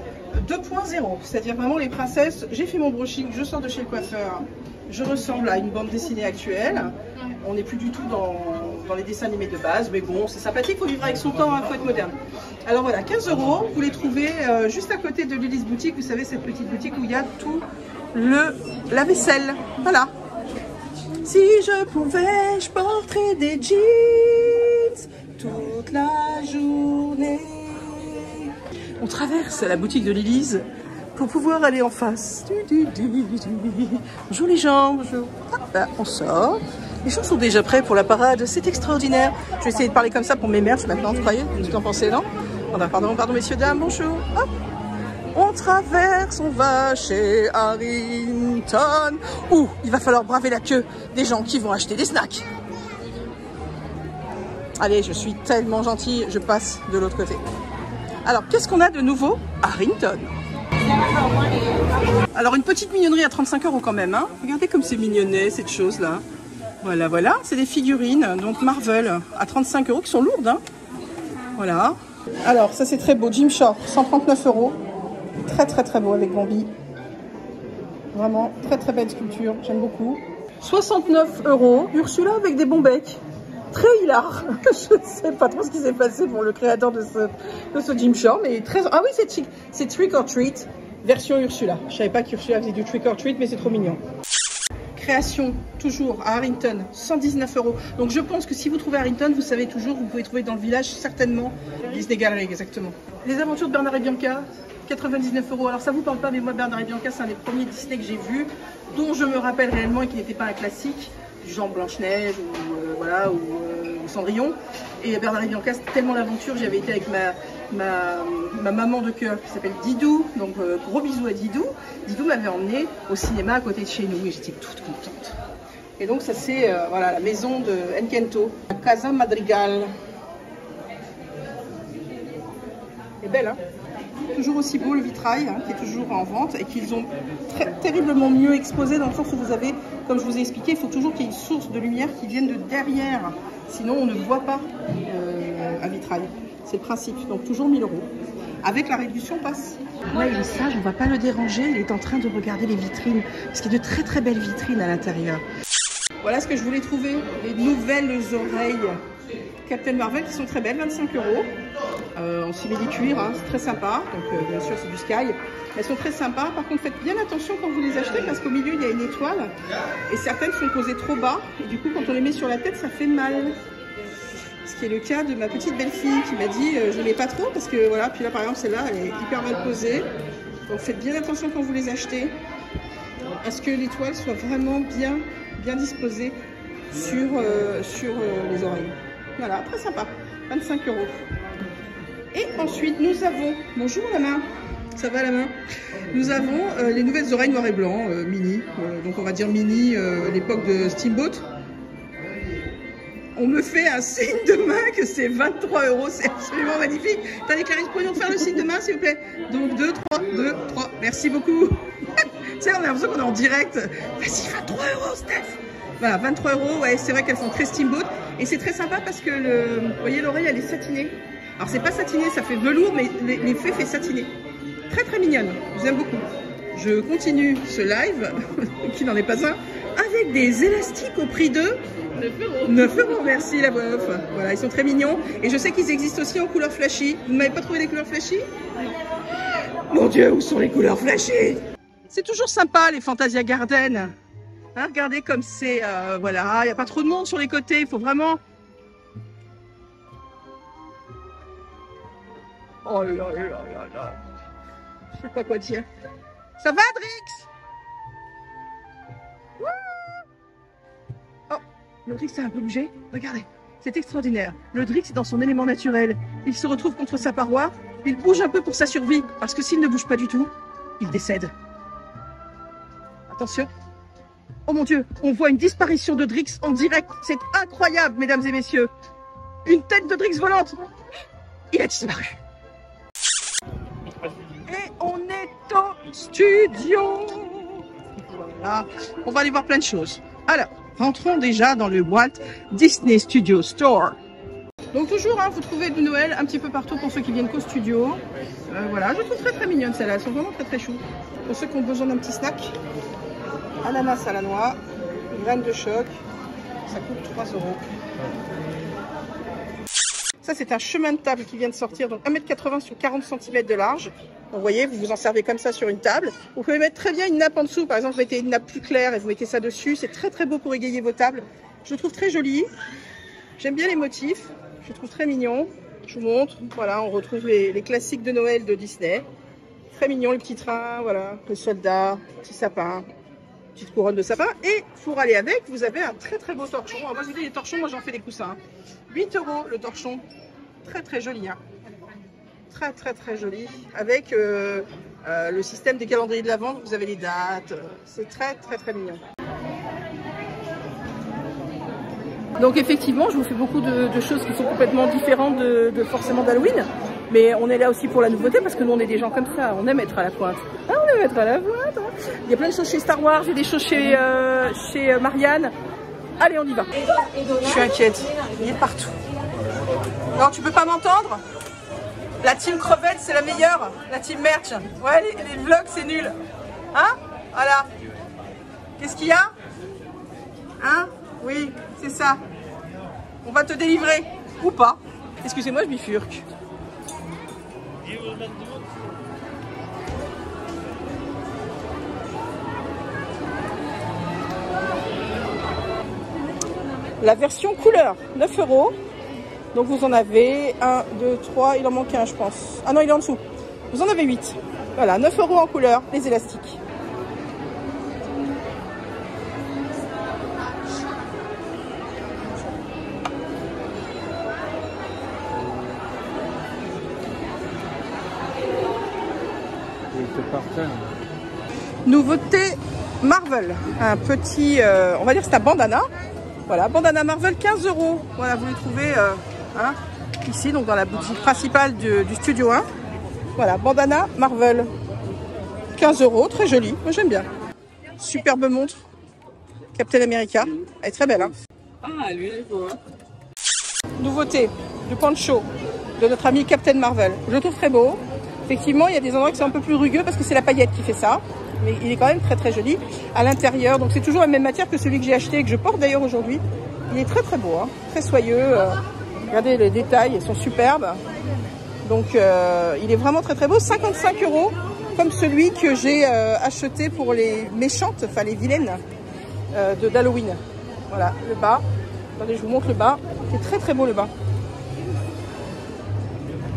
deux point zéro, c'est-à-dire vraiment les princesses, j'ai fait mon brushing, je sors de chez le coiffeur, je ressemble à une bande dessinée actuelle, on n'est plus du tout dans, dans les dessins animés de base, mais bon, c'est sympathique, faut vivre avec son temps, hein, faut être moderne. Alors voilà, quinze euros, vous les trouvez euh, juste à côté de Lily's Boutique, vous savez, cette petite boutique où il y a tout le lave-vaisselle, voilà. Si je pouvais, je porterais des jeans toute la journée. On traverse la boutique de Lily's pour pouvoir aller en face. Du, du, du, du, du. Bonjour les gens, bonjour. Ah, ben, on sort. Les gens sont déjà prêts pour la parade, c'est extraordinaire. Je vais essayer de parler comme ça pour mes mères maintenant, vous croyez? Vous en pensez, non? Pardon, pardon, messieurs, dames, bonjour. Hop. On traverse, on va chez Harrington. Ouh, il va falloir braver la queue des gens qui vont acheter des snacks. Allez, je suis tellement gentille, je passe de l'autre côté. Alors, qu'est-ce qu'on a de nouveau à Harrington? Alors, une petite mignonnerie à trente-cinq euros quand même. Hein, regardez comme c'est mignonnet, cette chose-là. Voilà, voilà. C'est des figurines, donc Marvel, à trente-cinq euros, qui sont lourdes. Hein. Voilà. Alors, ça, c'est très beau. Gym Shop, cent trente-neuf euros. Très, très, très beau avec Bambi. Vraiment, très, très belle sculpture. J'aime beaucoup. soixante-neuf euros. Ursula avec des bons becs. Très hilar, je ne sais pas trop ce qui s'est passé pour le créateur de ce, de ce gym shop, mais très... Ah oui, c'est chic, c'est Trick or Treat, version Ursula. Je ne savais pas qu'Ursula faisait du Trick or Treat, mais c'est trop mignon. Création, toujours, à Harrington, cent dix-neuf euros. Donc je pense que si vous trouvez Harrington, vous savez toujours, vous pouvez trouver dans le village, certainement, Disney Gallery, exactement. Les aventures de Bernard et Bianca, quatre-vingt-dix-neuf euros. Alors ça ne vous parle pas, mais moi, Bernard et Bianca, c'est un des premiers Disney que j'ai vu, dont je me rappelle réellement et qui n'était pas un classique, du genre Blanche-Neige ou... Voilà, ou, euh, ou Cendrillon. Et Bernard et Bianca, c'était tellement l'aventure. J'avais été avec ma, ma, ma maman de cœur qui s'appelle Didou. Donc euh, gros bisous à Didou. Didou m'avait emmenée au cinéma à côté de chez nous et j'étais toute contente. Et donc ça c'est euh, voilà, la maison de Encanto, Casa Madrigal. Elle est belle, hein? Toujours aussi beau le vitrail, hein, qui est toujours en vente et qu'ils ont très, terriblement mieux exposé dans le sens où vous avez, comme je vous ai expliqué, il faut toujours qu'il y ait une source de lumière qui vienne de derrière, sinon on ne voit pas euh, un vitrail. C'est le principe, donc toujours mille euros. Avec la réduction, on passe. Là, il est sage, on ne va pas le déranger, il est en train de regarder les vitrines, parce qu'il y a de très très belles vitrines à l'intérieur. Voilà ce que je voulais trouver, les nouvelles oreilles Captain Marvel qui sont très belles, vingt-cinq euros. Euh, on s'y met du cuir, hein, c'est très sympa. Donc euh, bien sûr c'est du Sky. Elles sont très sympas. Par contre faites bien attention quand vous les achetez parce qu'au milieu il y a une étoile et certaines sont posées trop bas et du coup quand on les met sur la tête ça fait mal. Ce qui est le cas de ma petite belle-fille qui m'a dit euh, je ne mets pas trop parce que voilà. Puis là par exemple celle-là elle est hyper mal posée. Donc faites bien attention quand vous les achetez à ce que l'étoile soit vraiment bien bien disposée sur euh, sur euh, les oreilles. Voilà, très sympa, vingt-cinq euros. Et ensuite, nous avons... Bonjour la main, ça va la main? Nous avons euh, les nouvelles oreilles noir et blanc, euh, mini. Euh, donc on va dire mini, euh, l'époque de Steamboat. On me fait un signe de main que c'est vingt-trois euros, c'est absolument magnifique. T'as déclaré, pourrions faire le signe de main s'il vous plaît? Donc deux, trois, deux, trois, merci beaucoup. Tu sais, on a l'impression qu'on est en direct. Vas-y, vingt-trois euros Steph. Voilà, vingt-trois euros, ouais, c'est vrai qu'elles sont très Steamboat. Et c'est très sympa parce que, le, vous voyez, l'oreille, elle est satinée. Alors, c'est pas satiné, ça fait velours, mais l'effet fait satiné. Très, très mignonne. Je vous aime beaucoup. Je continue ce live, qui n'en est pas un, avec des élastiques au prix de neuf euros. neuf euros, merci la boeuf. Voilà, ils sont très mignons. Et je sais qu'ils existent aussi en couleur flashy. Vous ne m'avez pas trouvé des couleurs flashy? Mon Dieu, où sont les couleurs flashy? C'est toujours sympa, les Fantasia Garden. Hein, regardez comme c'est, euh, voilà, il n'y a pas trop de monde sur les côtés, il faut vraiment... Oh là là là là, je sais pas quoi dire. Ça va, Drix? Oh, le Drix a un peu bougé, regardez, c'est extraordinaire. Le Drix est dans son élément naturel, il se retrouve contre sa paroi, il bouge un peu pour sa survie, parce que s'il ne bouge pas du tout, il décède. Attention. Oh mon Dieu, on voit une disparition de Drix en direct. C'est incroyable, mesdames et messieurs. Une tête de Drix volante. Il a disparu. Et on est en studio. Voilà. On va aller voir plein de choses. Alors, rentrons déjà dans le boîte Disney Studio Store. Donc toujours, hein, vous trouvez du Noël un petit peu partout pour ceux qui viennent qu'au studio. Euh, voilà, je trouve très très mignonne celle-là, elles sont vraiment très très chou. Pour ceux qui ont besoin d'un petit snack, ananas à la noix, graines de choc, ça coûte trois euros. Ça c'est un chemin de table qui vient de sortir, donc un mètre quatre-vingts sur quarante centimètres de large. Vous voyez, vous vous en servez comme ça sur une table. Vous pouvez mettre très bien une nappe en dessous, par exemple vous mettez une nappe plus claire et vous mettez ça dessus. C'est très très beau pour égayer vos tables. Je le trouve très joli, j'aime bien les motifs. Je trouve très mignon. Je vous montre. Voilà, on retrouve les, les classiques de Noël de Disney. Très mignon, les petits trains, voilà, les soldats, petit sapin, petite couronne de sapin. Et pour aller avec, vous avez un très très beau torchon. Alors, moi, je dis les torchons, moi j'en fais des coussins. huit euros le torchon. Très très joli, hein. Très très très joli. Avec euh, euh, le système des calendriers de la vente, vous avez les dates. C'est très très très mignon. Donc effectivement, je vous fais beaucoup de, de choses qui sont complètement différentes de, de forcément d'Halloween. Mais on est là aussi pour la nouveauté parce que nous, on est des gens comme ça. On aime être à la pointe. Ah, on aime être à la pointe. Hein. Il y a plein de choses chez Star Wars, il y a des choses chez, euh, chez Marianne. Allez, on y va. Je suis inquiète. Il est partout. Non, tu peux pas m'entendre? La team crevette, c'est la meilleure. La team merch. Ouais, les, les vlogs, c'est nul. Hein? Voilà. Qu'est-ce qu'il y a? Hein? Oui, c'est ça. On va te délivrer. Ou pas. Excusez-moi, je bifurque. La version couleur, neuf euros. Donc vous en avez un, deux, trois. Il en manque un, je pense. Ah non, il est en dessous. Vous en avez huit. Voilà, neuf euros en couleur, les élastiques. Nouveauté Marvel, un petit, euh, on va dire c'est un bandana, voilà, bandana Marvel quinze euros, voilà, vous le trouvez euh, hein, ici, donc dans la boutique principale du, du Studio un, voilà, bandana Marvel, quinze euros, très joli, moi j'aime bien, superbe montre, Captain America, elle est très belle, hein. Ah, lui, il est beau, hein. Nouveauté, du poncho de notre ami Captain Marvel, je le trouve très beau. Effectivement, il y a des endroits qui sont un peu plus rugueux parce que c'est la paillette qui fait ça. Mais il est quand même très très joli à l'intérieur. Donc c'est toujours la même matière que celui que j'ai acheté et que je porte d'ailleurs aujourd'hui. Il est très très beau, hein, très soyeux. Euh, regardez les détails, ils sont superbes. Donc euh, il est vraiment très très beau. cinquante-cinq euros comme celui que j'ai euh, acheté pour les méchantes, enfin les vilaines euh, de d'Halloween. Voilà, le bas. Attendez, je vous montre le bas. C'est très très beau le bas.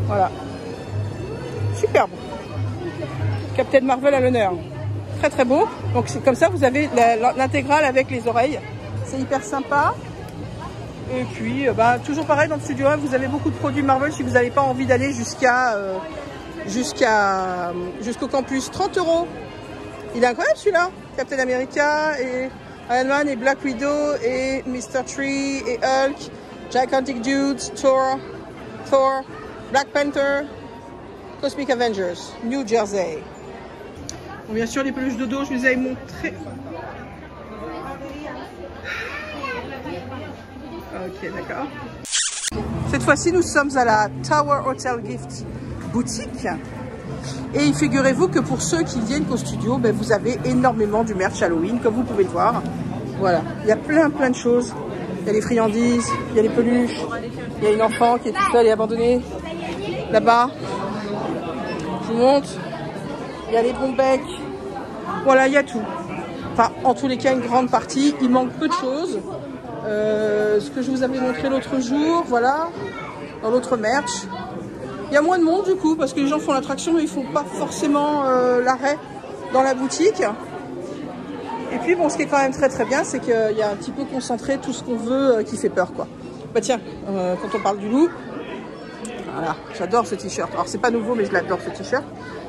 Voilà. Superbe. Captain Marvel à l'honneur. Très très beau. Donc c'est comme ça, vous avez l'intégrale avec les oreilles. C'est hyper sympa. Et puis, bah, toujours pareil, dans le Studio un, vous avez beaucoup de produits Marvel si vous n'avez pas envie d'aller jusqu'à euh, jusqu'à jusqu'au campus. trente euros. Il est incroyable celui-là. Captain America et Iron Man et Black Widow et mister Tree et Hulk, Gigantic Dudes, Thor, Thor, Black Panther. Cosmic Avengers, New Jersey. Bon, bien sûr, les peluches de dos, je vous avais montré. Ok, d'accord. Cette fois-ci, nous sommes à la Tower Hotel Gift boutique. Et figurez-vous que pour ceux qui viennent qu'au studio, ben, vous avez énormément du merch Halloween, comme vous pouvez le voir. Voilà, il y a plein, plein de choses. Il y a les friandises, il y a les peluches, il y a une enfant qui est toute seule et abandonnée. Là-bas. Je vous montre, il y a les bons becs, voilà, il y a tout. Enfin, en tous les cas, une grande partie. Il manque peu de choses. Euh, ce que je vous avais montré l'autre jour, voilà, dans l'autre merch. Il y a moins de monde, du coup, parce que les gens font l'attraction, mais ils font pas forcément euh, l'arrêt dans la boutique. Et puis, bon, ce qui est quand même très très bien, c'est qu'il y a un petit peu concentré tout ce qu'on veut euh, qui fait peur, quoi. Bah tiens, euh, quand on parle du loup, voilà, j'adore ce t-shirt. Alors, c'est pas nouveau, mais je l'adore ce t-shirt.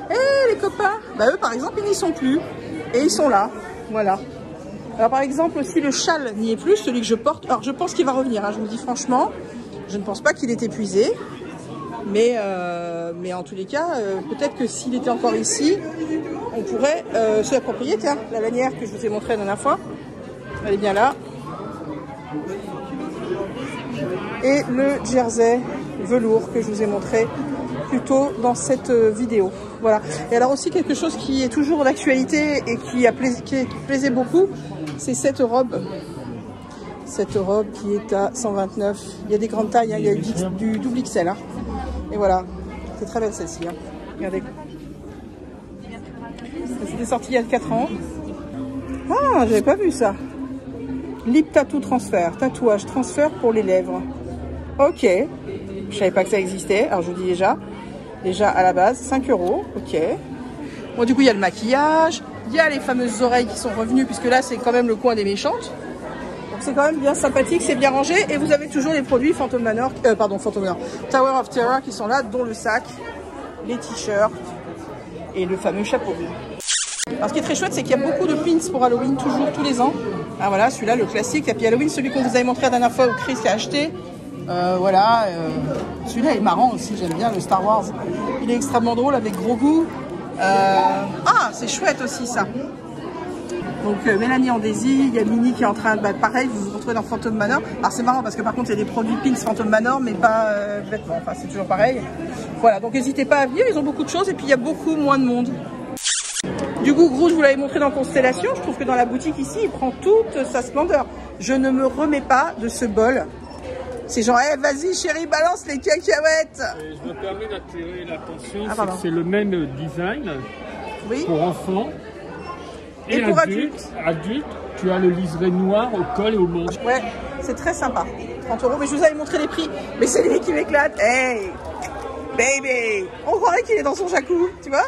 Et les copains, bah eux, par exemple, ils n'y sont plus. Et ils sont là. Voilà. Alors par exemple aussi le châle n'y est plus, celui que je porte. Alors je pense qu'il va revenir, hein, je vous dis franchement, je ne pense pas qu'il est épuisé. Mais, euh, mais en tous les cas, euh, peut-être que s'il était encore ici, on pourrait euh, se l'approprier. Tiens, la lanière que je vous ai montrée la dernière fois, elle est bien là. Et le jersey velours que je vous ai montré plus tôt dans cette vidéo. Voilà. Et alors aussi quelque chose qui est toujours d'actualité et qui a plaisé, qui plaisait beaucoup, c'est cette robe. Cette robe qui est à cent vingt-neuf. Il y a des grandes tailles, hein. Il y a du, du double X L. Hein. Et voilà, c'est très belle celle-ci. Hein. Regardez. C'était sorti il y a quatre ans. Ah, j'avais pas vu ça. Lip Tattoo Transfer. Tatouage transfert pour les lèvres. Ok. Je savais pas que ça existait. Alors, je vous dis déjà. Déjà, à la base, cinq euros. Ok. Bon, du coup, il y a le maquillage. Il y a les fameuses oreilles qui sont revenues, puisque là, c'est quand même le coin des méchantes. C'est quand même bien sympathique, c'est bien rangé. Et vous avez toujours les produits Phantom Manor, euh, pardon, Phantom Manor, Tower of Terror qui sont là, dont le sac, les t-shirts et le fameux chapeau. Alors ce qui est très chouette, c'est qu'il y a beaucoup de pins pour Halloween, toujours, tous les ans. Ah voilà, celui-là, le classique. Et puis Halloween, celui qu'on vous avait montré la dernière fois où Chris l'a acheté. Euh, voilà, euh, celui-là est marrant aussi, j'aime bien le Star Wars. Il est extrêmement drôle avec Grogu. Euh... Ah, c'est chouette aussi ça. Donc euh, Mélanie en désir, il y a Mini qui est en train de... Bah, pareil, vous vous retrouvez dans Phantom Manor. Alors c'est marrant parce que par contre il y a des produits pins Phantom Manor mais pas euh, vêtements, enfin c'est toujours pareil. Voilà, donc n'hésitez pas à venir, ils ont beaucoup de choses et puis il y a beaucoup moins de monde. Du coup, Groot, je vous l'avais montré dans Constellation, je trouve que dans la boutique ici, il prend toute sa splendeur. Je ne me remets pas de ce bol. C'est genre, hey, vas-y chérie, balance les cacahuètes. Et je me permets d'attirer l'attention, ah, c'est le même design oui. Pour enfants. Et, et pour adulte, adulte, adulte, tu as le liseré noir au col et au manche. Ouais, c'est très sympa. trente euros, mais je vous avais montré les prix. Mais c'est lui qui m'éclate. Hey, baby, on croirait qu'il est dans son jacou, tu vois.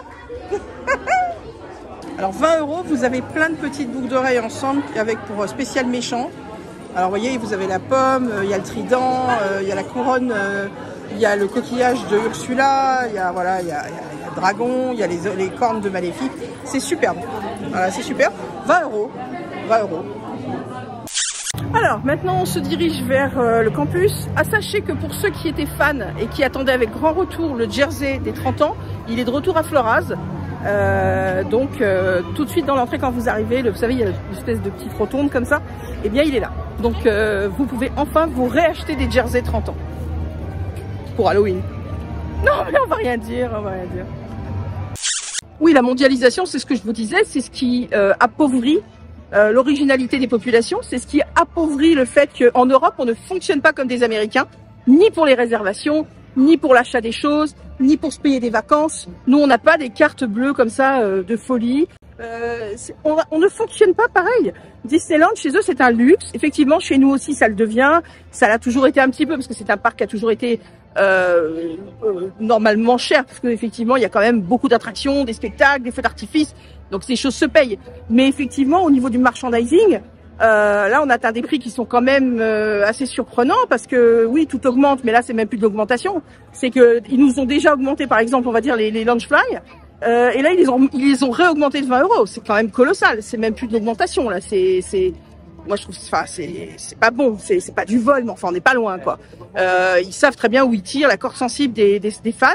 Alors vingt euros, vous avez plein de petites boucles d'oreilles ensemble avec pour spécial méchant. Alors vous voyez, vous avez la pomme, il y a le trident, il y a la couronne, il y a le coquillage de Ursula, il y a voilà, il y a, il y a dragon, il y a les, les cornes de Maléfique, c'est superbe, voilà c'est superbe, vingt euros, vingt euros. Alors maintenant on se dirige vers euh, le campus. Ah, sachez que pour ceux qui étaient fans et qui attendaient avec grand retour le jersey des trente ans, il est de retour à Floraz, euh, donc euh, tout de suite dans l'entrée quand vous arrivez, le, vous savez il y a une espèce de petite rotonde comme ça, et eh bien il est là, donc euh, vous pouvez enfin vous réacheter des jerseys trente ans, pour Halloween. Non mais on va rien dire, on va rien dire. Oui, la mondialisation, c'est ce que je vous disais, c'est ce qui euh, appauvrit euh, l'originalité des populations, c'est ce qui appauvrit le fait qu'en Europe, on ne fonctionne pas comme des Américains, ni pour les réservations, ni pour l'achat des choses, ni pour se payer des vacances. Nous, on n'a pas des cartes bleues comme ça euh, de folie. Euh, on, on ne fonctionne pas pareil. Disneyland, chez eux, c'est un luxe. Effectivement, chez nous aussi, ça le devient. Ça l'a toujours été un petit peu, parce que c'est un parc qui a toujours été... Euh, euh, normalement cher, parce que effectivement il y a quand même beaucoup d'attractions, des spectacles, des feux d'artifice, donc ces choses se payent. Mais effectivement au niveau du merchandising, euh, là on atteint des prix qui sont quand même euh, assez surprenants, parce que oui tout augmente, mais là c'est même plus de l'augmentation, c'est que ils nous ont déjà augmenté par exemple on va dire les, les Loungefly, euh, et là ils les ont ils les ont réaugmenté de vingt euros, c'est quand même colossal, c'est même plus de l'augmentation là, c'est c'est moi, je trouve, enfin, c'est pas bon, c'est pas du vol, mais enfin, on n'est pas loin, quoi. Euh, ils savent très bien où ils tirent la corde sensible des, des, des fans.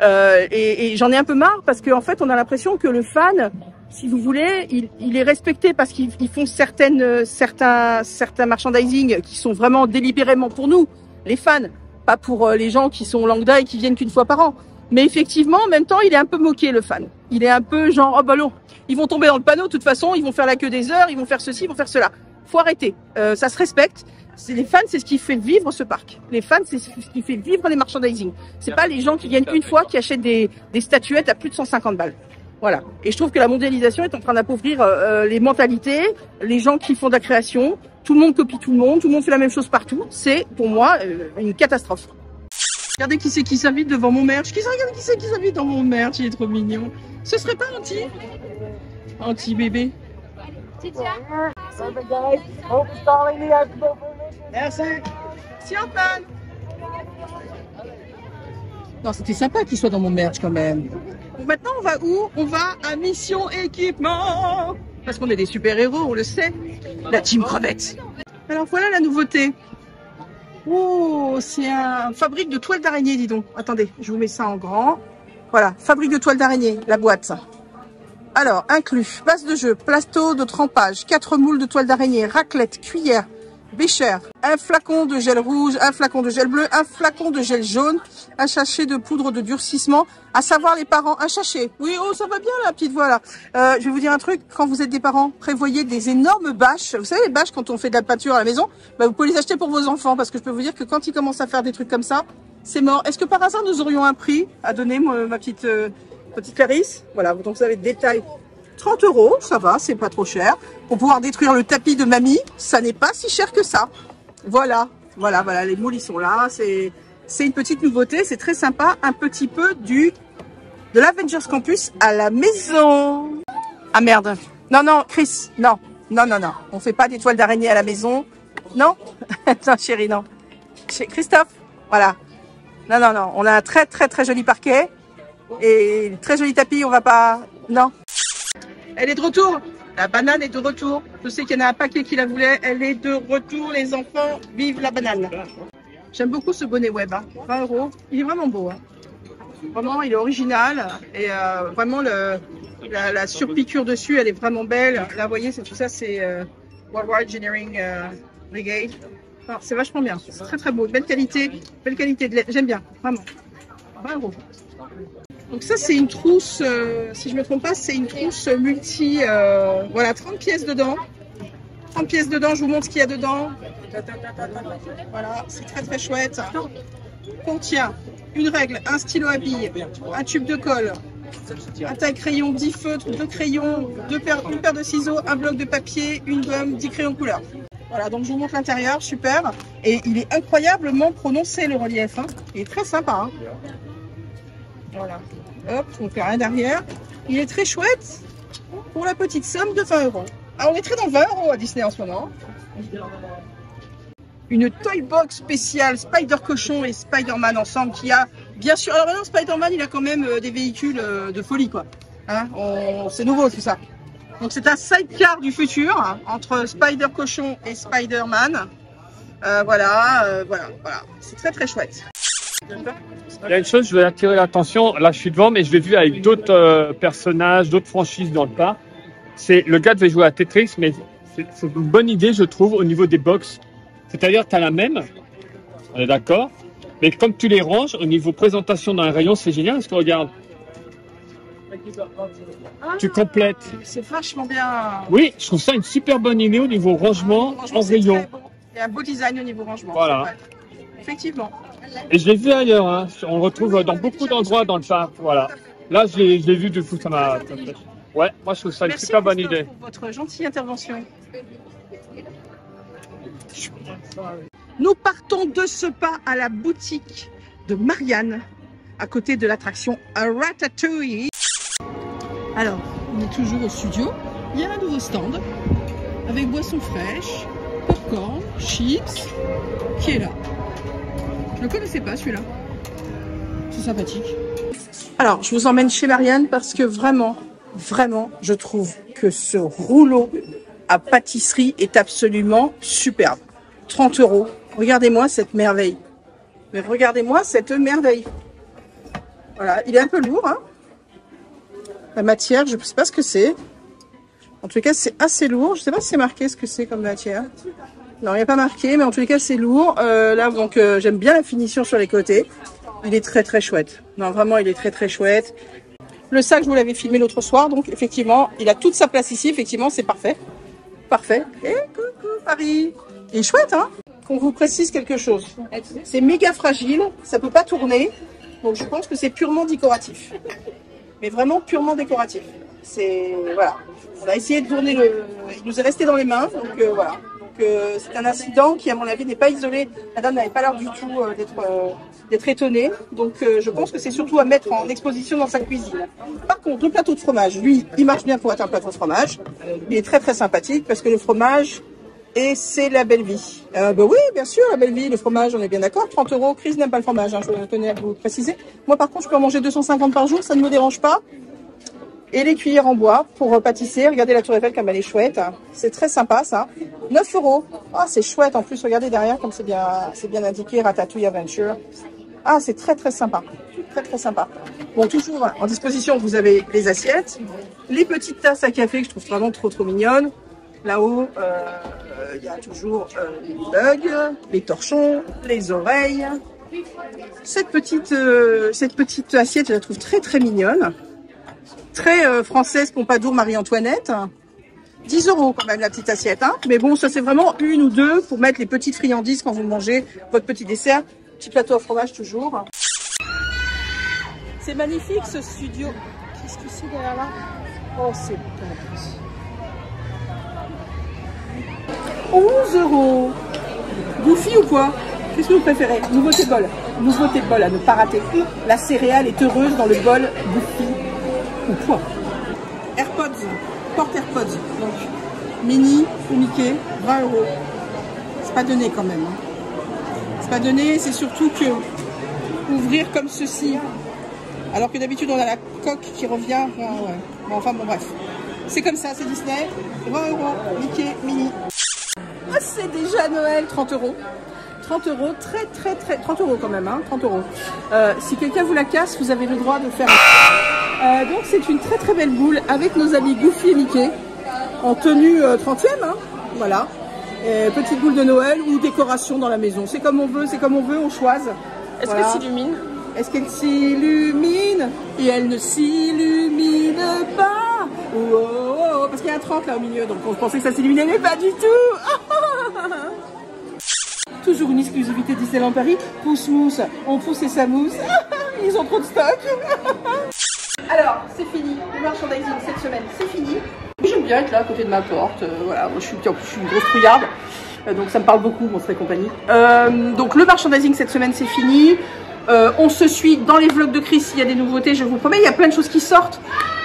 Euh, et et j'en ai un peu marre parce qu'en fait, on a l'impression que le fan, si vous voulez, il, il est respecté parce qu'ils ils font certaines, certains, certains merchandising qui sont vraiment délibérément pour nous, les fans, pas pour les gens qui sont lambda et qui viennent qu'une fois par an. Mais effectivement, en même temps, il est un peu moqué, le fan. Il est un peu genre, oh bah non, ils vont tomber dans le panneau, de toute façon, ils vont faire la queue des heures, ils vont faire ceci, ils vont faire cela. Faut arrêter, euh, ça se respecte. Les fans, c'est ce qui fait vivre ce parc. Les fans, c'est ce qui fait vivre les merchandising. C'est pas les gens qui viennent une fois, qui achètent des, des statuettes à plus de cent cinquante balles. Voilà. Et je trouve que la mondialisation est en train d'appauvrir euh, les mentalités, les gens qui font de la création. Tout le monde copie tout le monde, tout le monde fait la même chose partout. C'est, pour moi, euh, une catastrophe. Regardez qui c'est qui s'invite devant mon merch. Regardez qui c'est qui s'invite dans mon merch, il est trop mignon. Ce serait pas anti Anti bébé. Merci. Non, c'était sympa qu'il soit dans mon merch quand même. Bon, maintenant on va où? On va à Mission Équipement. Parce qu'on est des super-héros, on le sait. La team crevette. Alors voilà la nouveauté. Oh, c'est un fabrique de toile d'araignée, dis donc. Attendez, je vous mets ça en grand. Voilà, fabrique de toile d'araignée, la boîte. Alors, inclus, base de jeu, plateau de trempage, quatre moules de toile d'araignée, raclette, cuillère, bécher, un flacon de gel rouge, un flacon de gel bleu, un flacon de gel jaune, un sachet de poudre de durcissement, à savoir les parents, un sachet. Oui, oh, ça va bien la petite voix là. Euh, je vais vous dire un truc, quand vous êtes des parents, prévoyez des énormes bâches. Vous savez les bâches quand on fait de la peinture à la maison, bah, vous pouvez les acheter pour vos enfants parce que je peux vous dire que quand ils commencent à faire des trucs comme ça, c'est mort. Est-ce que par hasard nous aurions un prix à donner, moi, ma petite, euh, petite Clarisse? Voilà, donc vous avez des détails. trente euros, ça va, c'est pas trop cher. Pour pouvoir détruire le tapis de mamie, ça n'est pas si cher que ça. Voilà, voilà, voilà, les moules, ils sont là. C'est une petite nouveauté, c'est très sympa. Un petit peu du de l'Avengers Campus à la maison. Ah merde. Non, non, Chris, non, non, non, non. On fait pas des toiles d'araignée à la maison. Non, non, chérie, non. Chez Christophe, voilà. Non, non, non, on a un très, très, très joli parquet. Et très joli tapis, on va pas... Non. Elle est de retour. La banane est de retour. Je sais qu'il y en a un paquet qui la voulait. Elle est de retour, les enfants. Vive la banane. J'aime beaucoup ce bonnet web. Hein. vingt euros. Il est vraiment beau. Hein. Vraiment, il est original. Et euh, vraiment, le, la, la surpiqûre dessus, elle est vraiment belle. Là, vous voyez, tout ça, c'est euh, Worldwide Engineering euh, Brigade. Enfin, c'est vachement bien. C'est très, très beau. Belle qualité. Belle qualité. De... J'aime bien. Vraiment. vingt euros. Donc ça c'est une trousse, euh, si je me trompe pas, c'est une trousse multi, euh, voilà, trente pièces dedans, trente pièces dedans, je vous montre ce qu'il y a dedans, voilà, c'est très très chouette, contient une règle, un stylo à billes, un tube de colle, un taille crayon, dix feutres, deux crayons, deux paires, une paire de ciseaux, un bloc de papier, une gomme, dix crayons de couleur. Voilà, donc je vous montre l'intérieur, super, et il est incroyablement prononcé le relief, hein. Il est très sympa. Hein. Voilà, hop, on ne fait rien derrière. Il est très chouette pour la petite somme de vingt euros. Ah, on est très dans vingt euros à Disney en ce moment. Une toy box spéciale Spider-Cochon et Spider-Man ensemble qui a, bien sûr... Alors maintenant, Spider-Man, il a quand même des véhicules de folie, quoi. Hein, on... C'est nouveau, tout ça. Donc c'est un sidecar du futur, hein, entre Spider-Cochon et Spider-Man. Euh, voilà, euh, voilà, voilà. C'est très, très chouette. Il y a une chose, je vais attirer l'attention, là je suis devant, mais je l'ai vu avec d'autres euh, personnages, d'autres franchises dans le parc. Le gars devait jouer à Tetris, mais c'est une bonne idée, je trouve, au niveau des box. C'est-à-dire, tu as la même, on est d'accord, mais comme tu les ranges, au niveau présentation dans un rayon, c'est génial, parce que regarde, ah, tu complètes. C'est vachement bien. Oui, je trouve ça une super bonne idée au niveau rangement, ah, en rayon. Bon. Il y a un beau design au niveau rangement. Voilà. Effectivement. Et je l'ai vu ailleurs, hein. On le retrouve dans beaucoup d'endroits dans le parc, voilà. Là, je l'ai vu, du coup, ça m'a... Ouais, moi, je trouve ça une super bonne idée. Merci pour votre gentille intervention. Nous partons de ce pas à la boutique de Marianne, à côté de l'attraction Ratatouille. Alors, on est toujours au studio. Il y a un nouveau stand, avec boissons fraîches, popcorn, chips, qui est là. Je ne connaissais pas celui-là. C'est sympathique. Alors, je vous emmène chez Marianne parce que vraiment, vraiment, je trouve que ce rouleau à pâtisserie est absolument superbe. trente euros. Regardez-moi cette merveille. Mais regardez-moi cette merveille. Voilà, il est un peu lourd. Hein, la matière, je ne sais pas ce que c'est. En tout cas, c'est assez lourd. Je ne sais pas si c'est marqué ce que c'est comme matière. Non, il n'y a pas marqué, mais en tous les cas, c'est lourd. Euh, là, donc, euh, j'aime bien la finition sur les côtés. Il est très, très chouette. Non, vraiment, il est très, très chouette. Le sac, je vous l'avais filmé l'autre soir. Donc, effectivement, il a toute sa place ici. Effectivement, c'est parfait. Parfait. Et coucou, Marie. Il est chouette, hein? Qu'on vous précise quelque chose. C'est méga fragile. Ça peut pas tourner. Donc, je pense que c'est purement décoratif. Mais vraiment purement décoratif. C'est... Voilà. On a essayé de tourner le... Il nous est resté dans les mains. Donc, euh, voilà. Euh, c'est un incident qui, à mon avis, n'est pas isolé. La dame n'avait pas l'air du tout euh, d'être euh, d'être étonnée. Donc, euh, je pense que c'est surtout à mettre en exposition dans sa cuisine. Par contre, le plateau de fromage, lui, il marche bien pour être un plateau de fromage. Il est très, très sympathique parce que le fromage, et c'est la belle vie. Euh, ben oui, bien sûr, la belle vie, le fromage, on est bien d'accord. trente euros, Chris n'aime pas le fromage, hein, je tenais à vous préciser. Moi, par contre, je peux en manger deux cent cinquante par jour, ça ne me dérange pas. et les cuillères en bois pour pâtisser. Regardez la tour Eiffel comme elle est chouette. C'est très sympa ça. neuf euros. Ah, c'est chouette en plus. Regardez derrière comme c'est bien, c'est bien indiqué. Ratatouille Adventure. Ah, c'est très très sympa. Très très sympa. Bon, toujours en disposition, vous avez les assiettes, les petites tasses à café que je trouve vraiment trop trop mignonnes. Là-haut, il euh, y a toujours euh, les bugs, les torchons, les oreilles. Cette petite, euh, cette petite assiette, je la trouve très très mignonne. Très euh, française, Pompadour, Marie-Antoinette. dix euros quand même la petite assiette. Hein. Mais bon, ça c'est vraiment une ou deux pour mettre les petites friandises quand vous mangez votre petit dessert. Petit plateau à fromage toujours. C'est magnifique ce studio. Qu'est-ce que c'est derrière là? Oh, c'est beau. onze euros. Goofy ou quoi? Qu'est-ce que vous préférez? Nouveauté bol. Nouveauté bol à ne pas rater. La céréale est heureuse dans le bol Goofy ou quoi? AirPods. Porte AirPods. Donc, mini ou Mickey, vingt euros. C'est pas donné quand même. Hein. C'est pas donné, c'est surtout que ouvrir comme ceci. Alors que d'habitude, on a la coque qui revient. Enfin, ouais. Bon, enfin bon, bref. C'est comme ça, c'est Disney. vingt euros. Mickey, mini. C'est déjà Noël, trente euros. trente euros, très très très. trente euros quand même, hein, trente euros. Euh, si quelqu'un vous la casse, vous avez le droit de faire. Euh, donc c'est une très très belle boule avec nos amis Goofy et Mickey en tenue euh, trentième, hein, voilà. Et petite boule de Noël ou décoration dans la maison. C'est comme on veut, c'est comme on veut, on choisit. Est-ce voilà. qu'elle s'illumine? Est-ce qu'elle s'illumine? Et elle ne s'illumine pas. Oh, oh, oh, parce qu'il y a un trente là au milieu, donc on pensait que ça s'illuminait, mais pas du tout. Toujours une exclusivité Disneyland Paris. Pousse mousse, on pousse et ça mousse. Ils ont trop de stock. Alors, c'est fini. Le merchandising cette semaine, c'est fini. J'aime bien être là à côté de ma porte. Euh, voilà, moi, je, suis, je suis une grosse trouillarde. Euh, donc ça me parle beaucoup, monstre et compagnie. Euh, donc le merchandising cette semaine, c'est fini. Euh, on se suit dans les vlogs de Chris. Il y a des nouveautés, je vous promets. Il y a plein de choses qui sortent.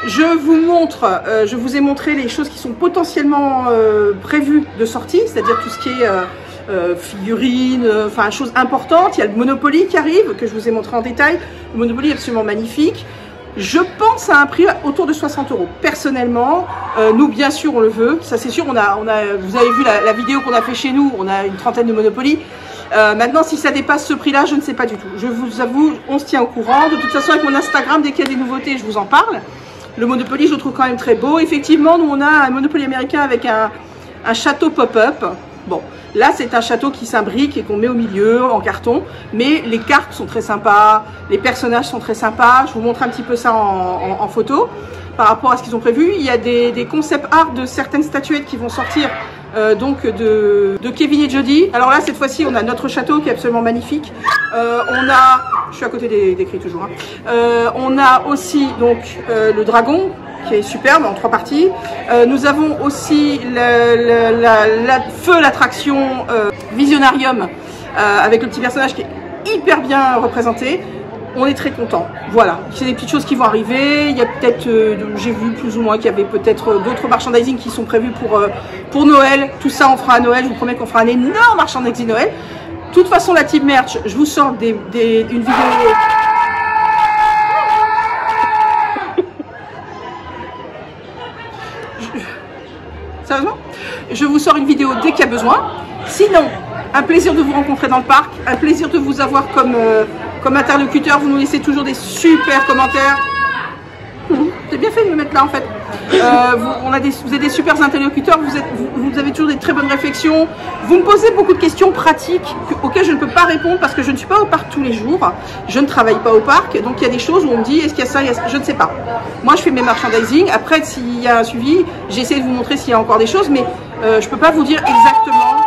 Je vous montre, euh, je vous ai montré les choses qui sont potentiellement euh, prévues de sortie. C'est-à-dire tout ce qui est... Euh, Euh, figurines, enfin euh, choses importantes. Il y a le Monopoly qui arrive, que je vous ai montré en détail. Le Monopoly est absolument magnifique. Je pense à un prix autour de soixante euros. Personnellement, euh, nous bien sûr on le veut. Ça c'est sûr, on a, on a, vous avez vu la, la vidéo qu'on a fait chez nous, on a une trentaine de Monopoly. Euh, maintenant si ça dépasse ce prix là, je ne sais pas du tout. Je vous avoue, on se tient au courant. De toute façon avec mon Instagram, dès qu'il y a des nouveautés, je vous en parle. Le Monopoly je le trouve quand même très beau. Effectivement, nous on a un Monopoly américain avec un, un château pop-up. Bon, là c'est un château qui s'imbrique et qu'on met au milieu en carton, mais les cartes sont très sympas, les personnages sont très sympas, je vous montre un petit peu ça en, en, en photo par rapport à ce qu'ils ont prévu. Il y a des, des concept art de certaines statuettes qui vont sortir euh, donc de, de Kevin et Jody. Alors là cette fois-ci on a notre château qui est absolument magnifique, euh, on a, je suis à côté des, des cris toujours, hein. euh, on a aussi donc euh, le dragon, qui est superbe en trois parties. Euh, nous avons aussi le, le la, la feu, l'attraction euh, Visionarium euh, avec le petit personnage qui est hyper bien représenté. On est très content. Voilà, c'est des petites choses qui vont arriver. Il y a peut-être, euh, j'ai vu plus ou moins qu'il y avait peut-être d'autres merchandising qui sont prévus pour, euh, pour Noël. Tout ça, on fera à Noël. Je vous promets qu'on fera un énorme merchandising Noël. De toute façon, la team merch, je vous sors des, des, une vidéo. Sérieusement, je vous sors une vidéo dès qu'il y a besoin. Sinon, un plaisir de vous rencontrer dans le parc, un plaisir de vous avoir comme, euh, comme interlocuteur. Vous nous laissez toujours des super commentaires. Mmh, c'est bien fait de me mettre là en fait. Euh, vous, on a des, vous êtes des super interlocuteurs, vous, êtes, vous, vous avez toujours des très bonnes réflexions. Vous me posez beaucoup de questions pratiques auxquelles je ne peux pas répondre parce que je ne suis pas au parc tous les jours. Je ne travaille pas au parc, donc il y a des choses où on me dit est-ce qu'il y a ça, il y a ça, je ne sais pas. Moi je fais mes merchandising, après s'il y a un suivi, j'essaie de vous montrer s'il y a encore des choses, mais euh, je ne peux pas vous dire exactement,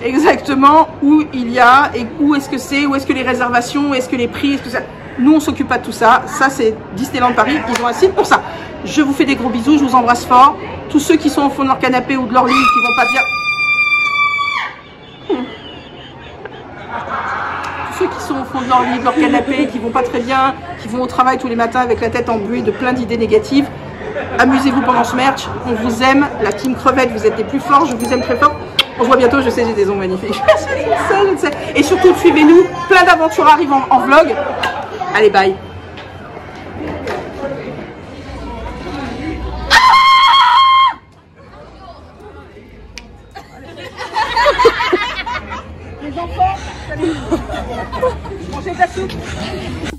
exactement où il y a et où est-ce que c'est, où est-ce que les réservations, où est-ce que les prix, est-ce que ça... Nous, on s'occupe pas de tout ça. Ça, c'est Disneyland Paris. Ils ont un site pour ça. Je vous fais des gros bisous. Je vous embrasse fort. Tous ceux qui sont au fond de leur canapé ou de leur lit, qui vont pas bien. Hmm. Tous ceux qui sont au fond de leur lit, de leur canapé, qui vont pas très bien, qui vont au travail tous les matins avec la tête embuée de plein d'idées négatives. Amusez-vous pendant ce merch. On vous aime. La team crevette, vous êtes les plus forts. Je vous aime très fort. On se voit bientôt, je sais, j'ai des ongles magnifiques. Je sais, je sais. Et surtout, suivez-nous. Plein d'aventures arrivent en, en vlog. Allez, bye. Je mangeais de la soupe.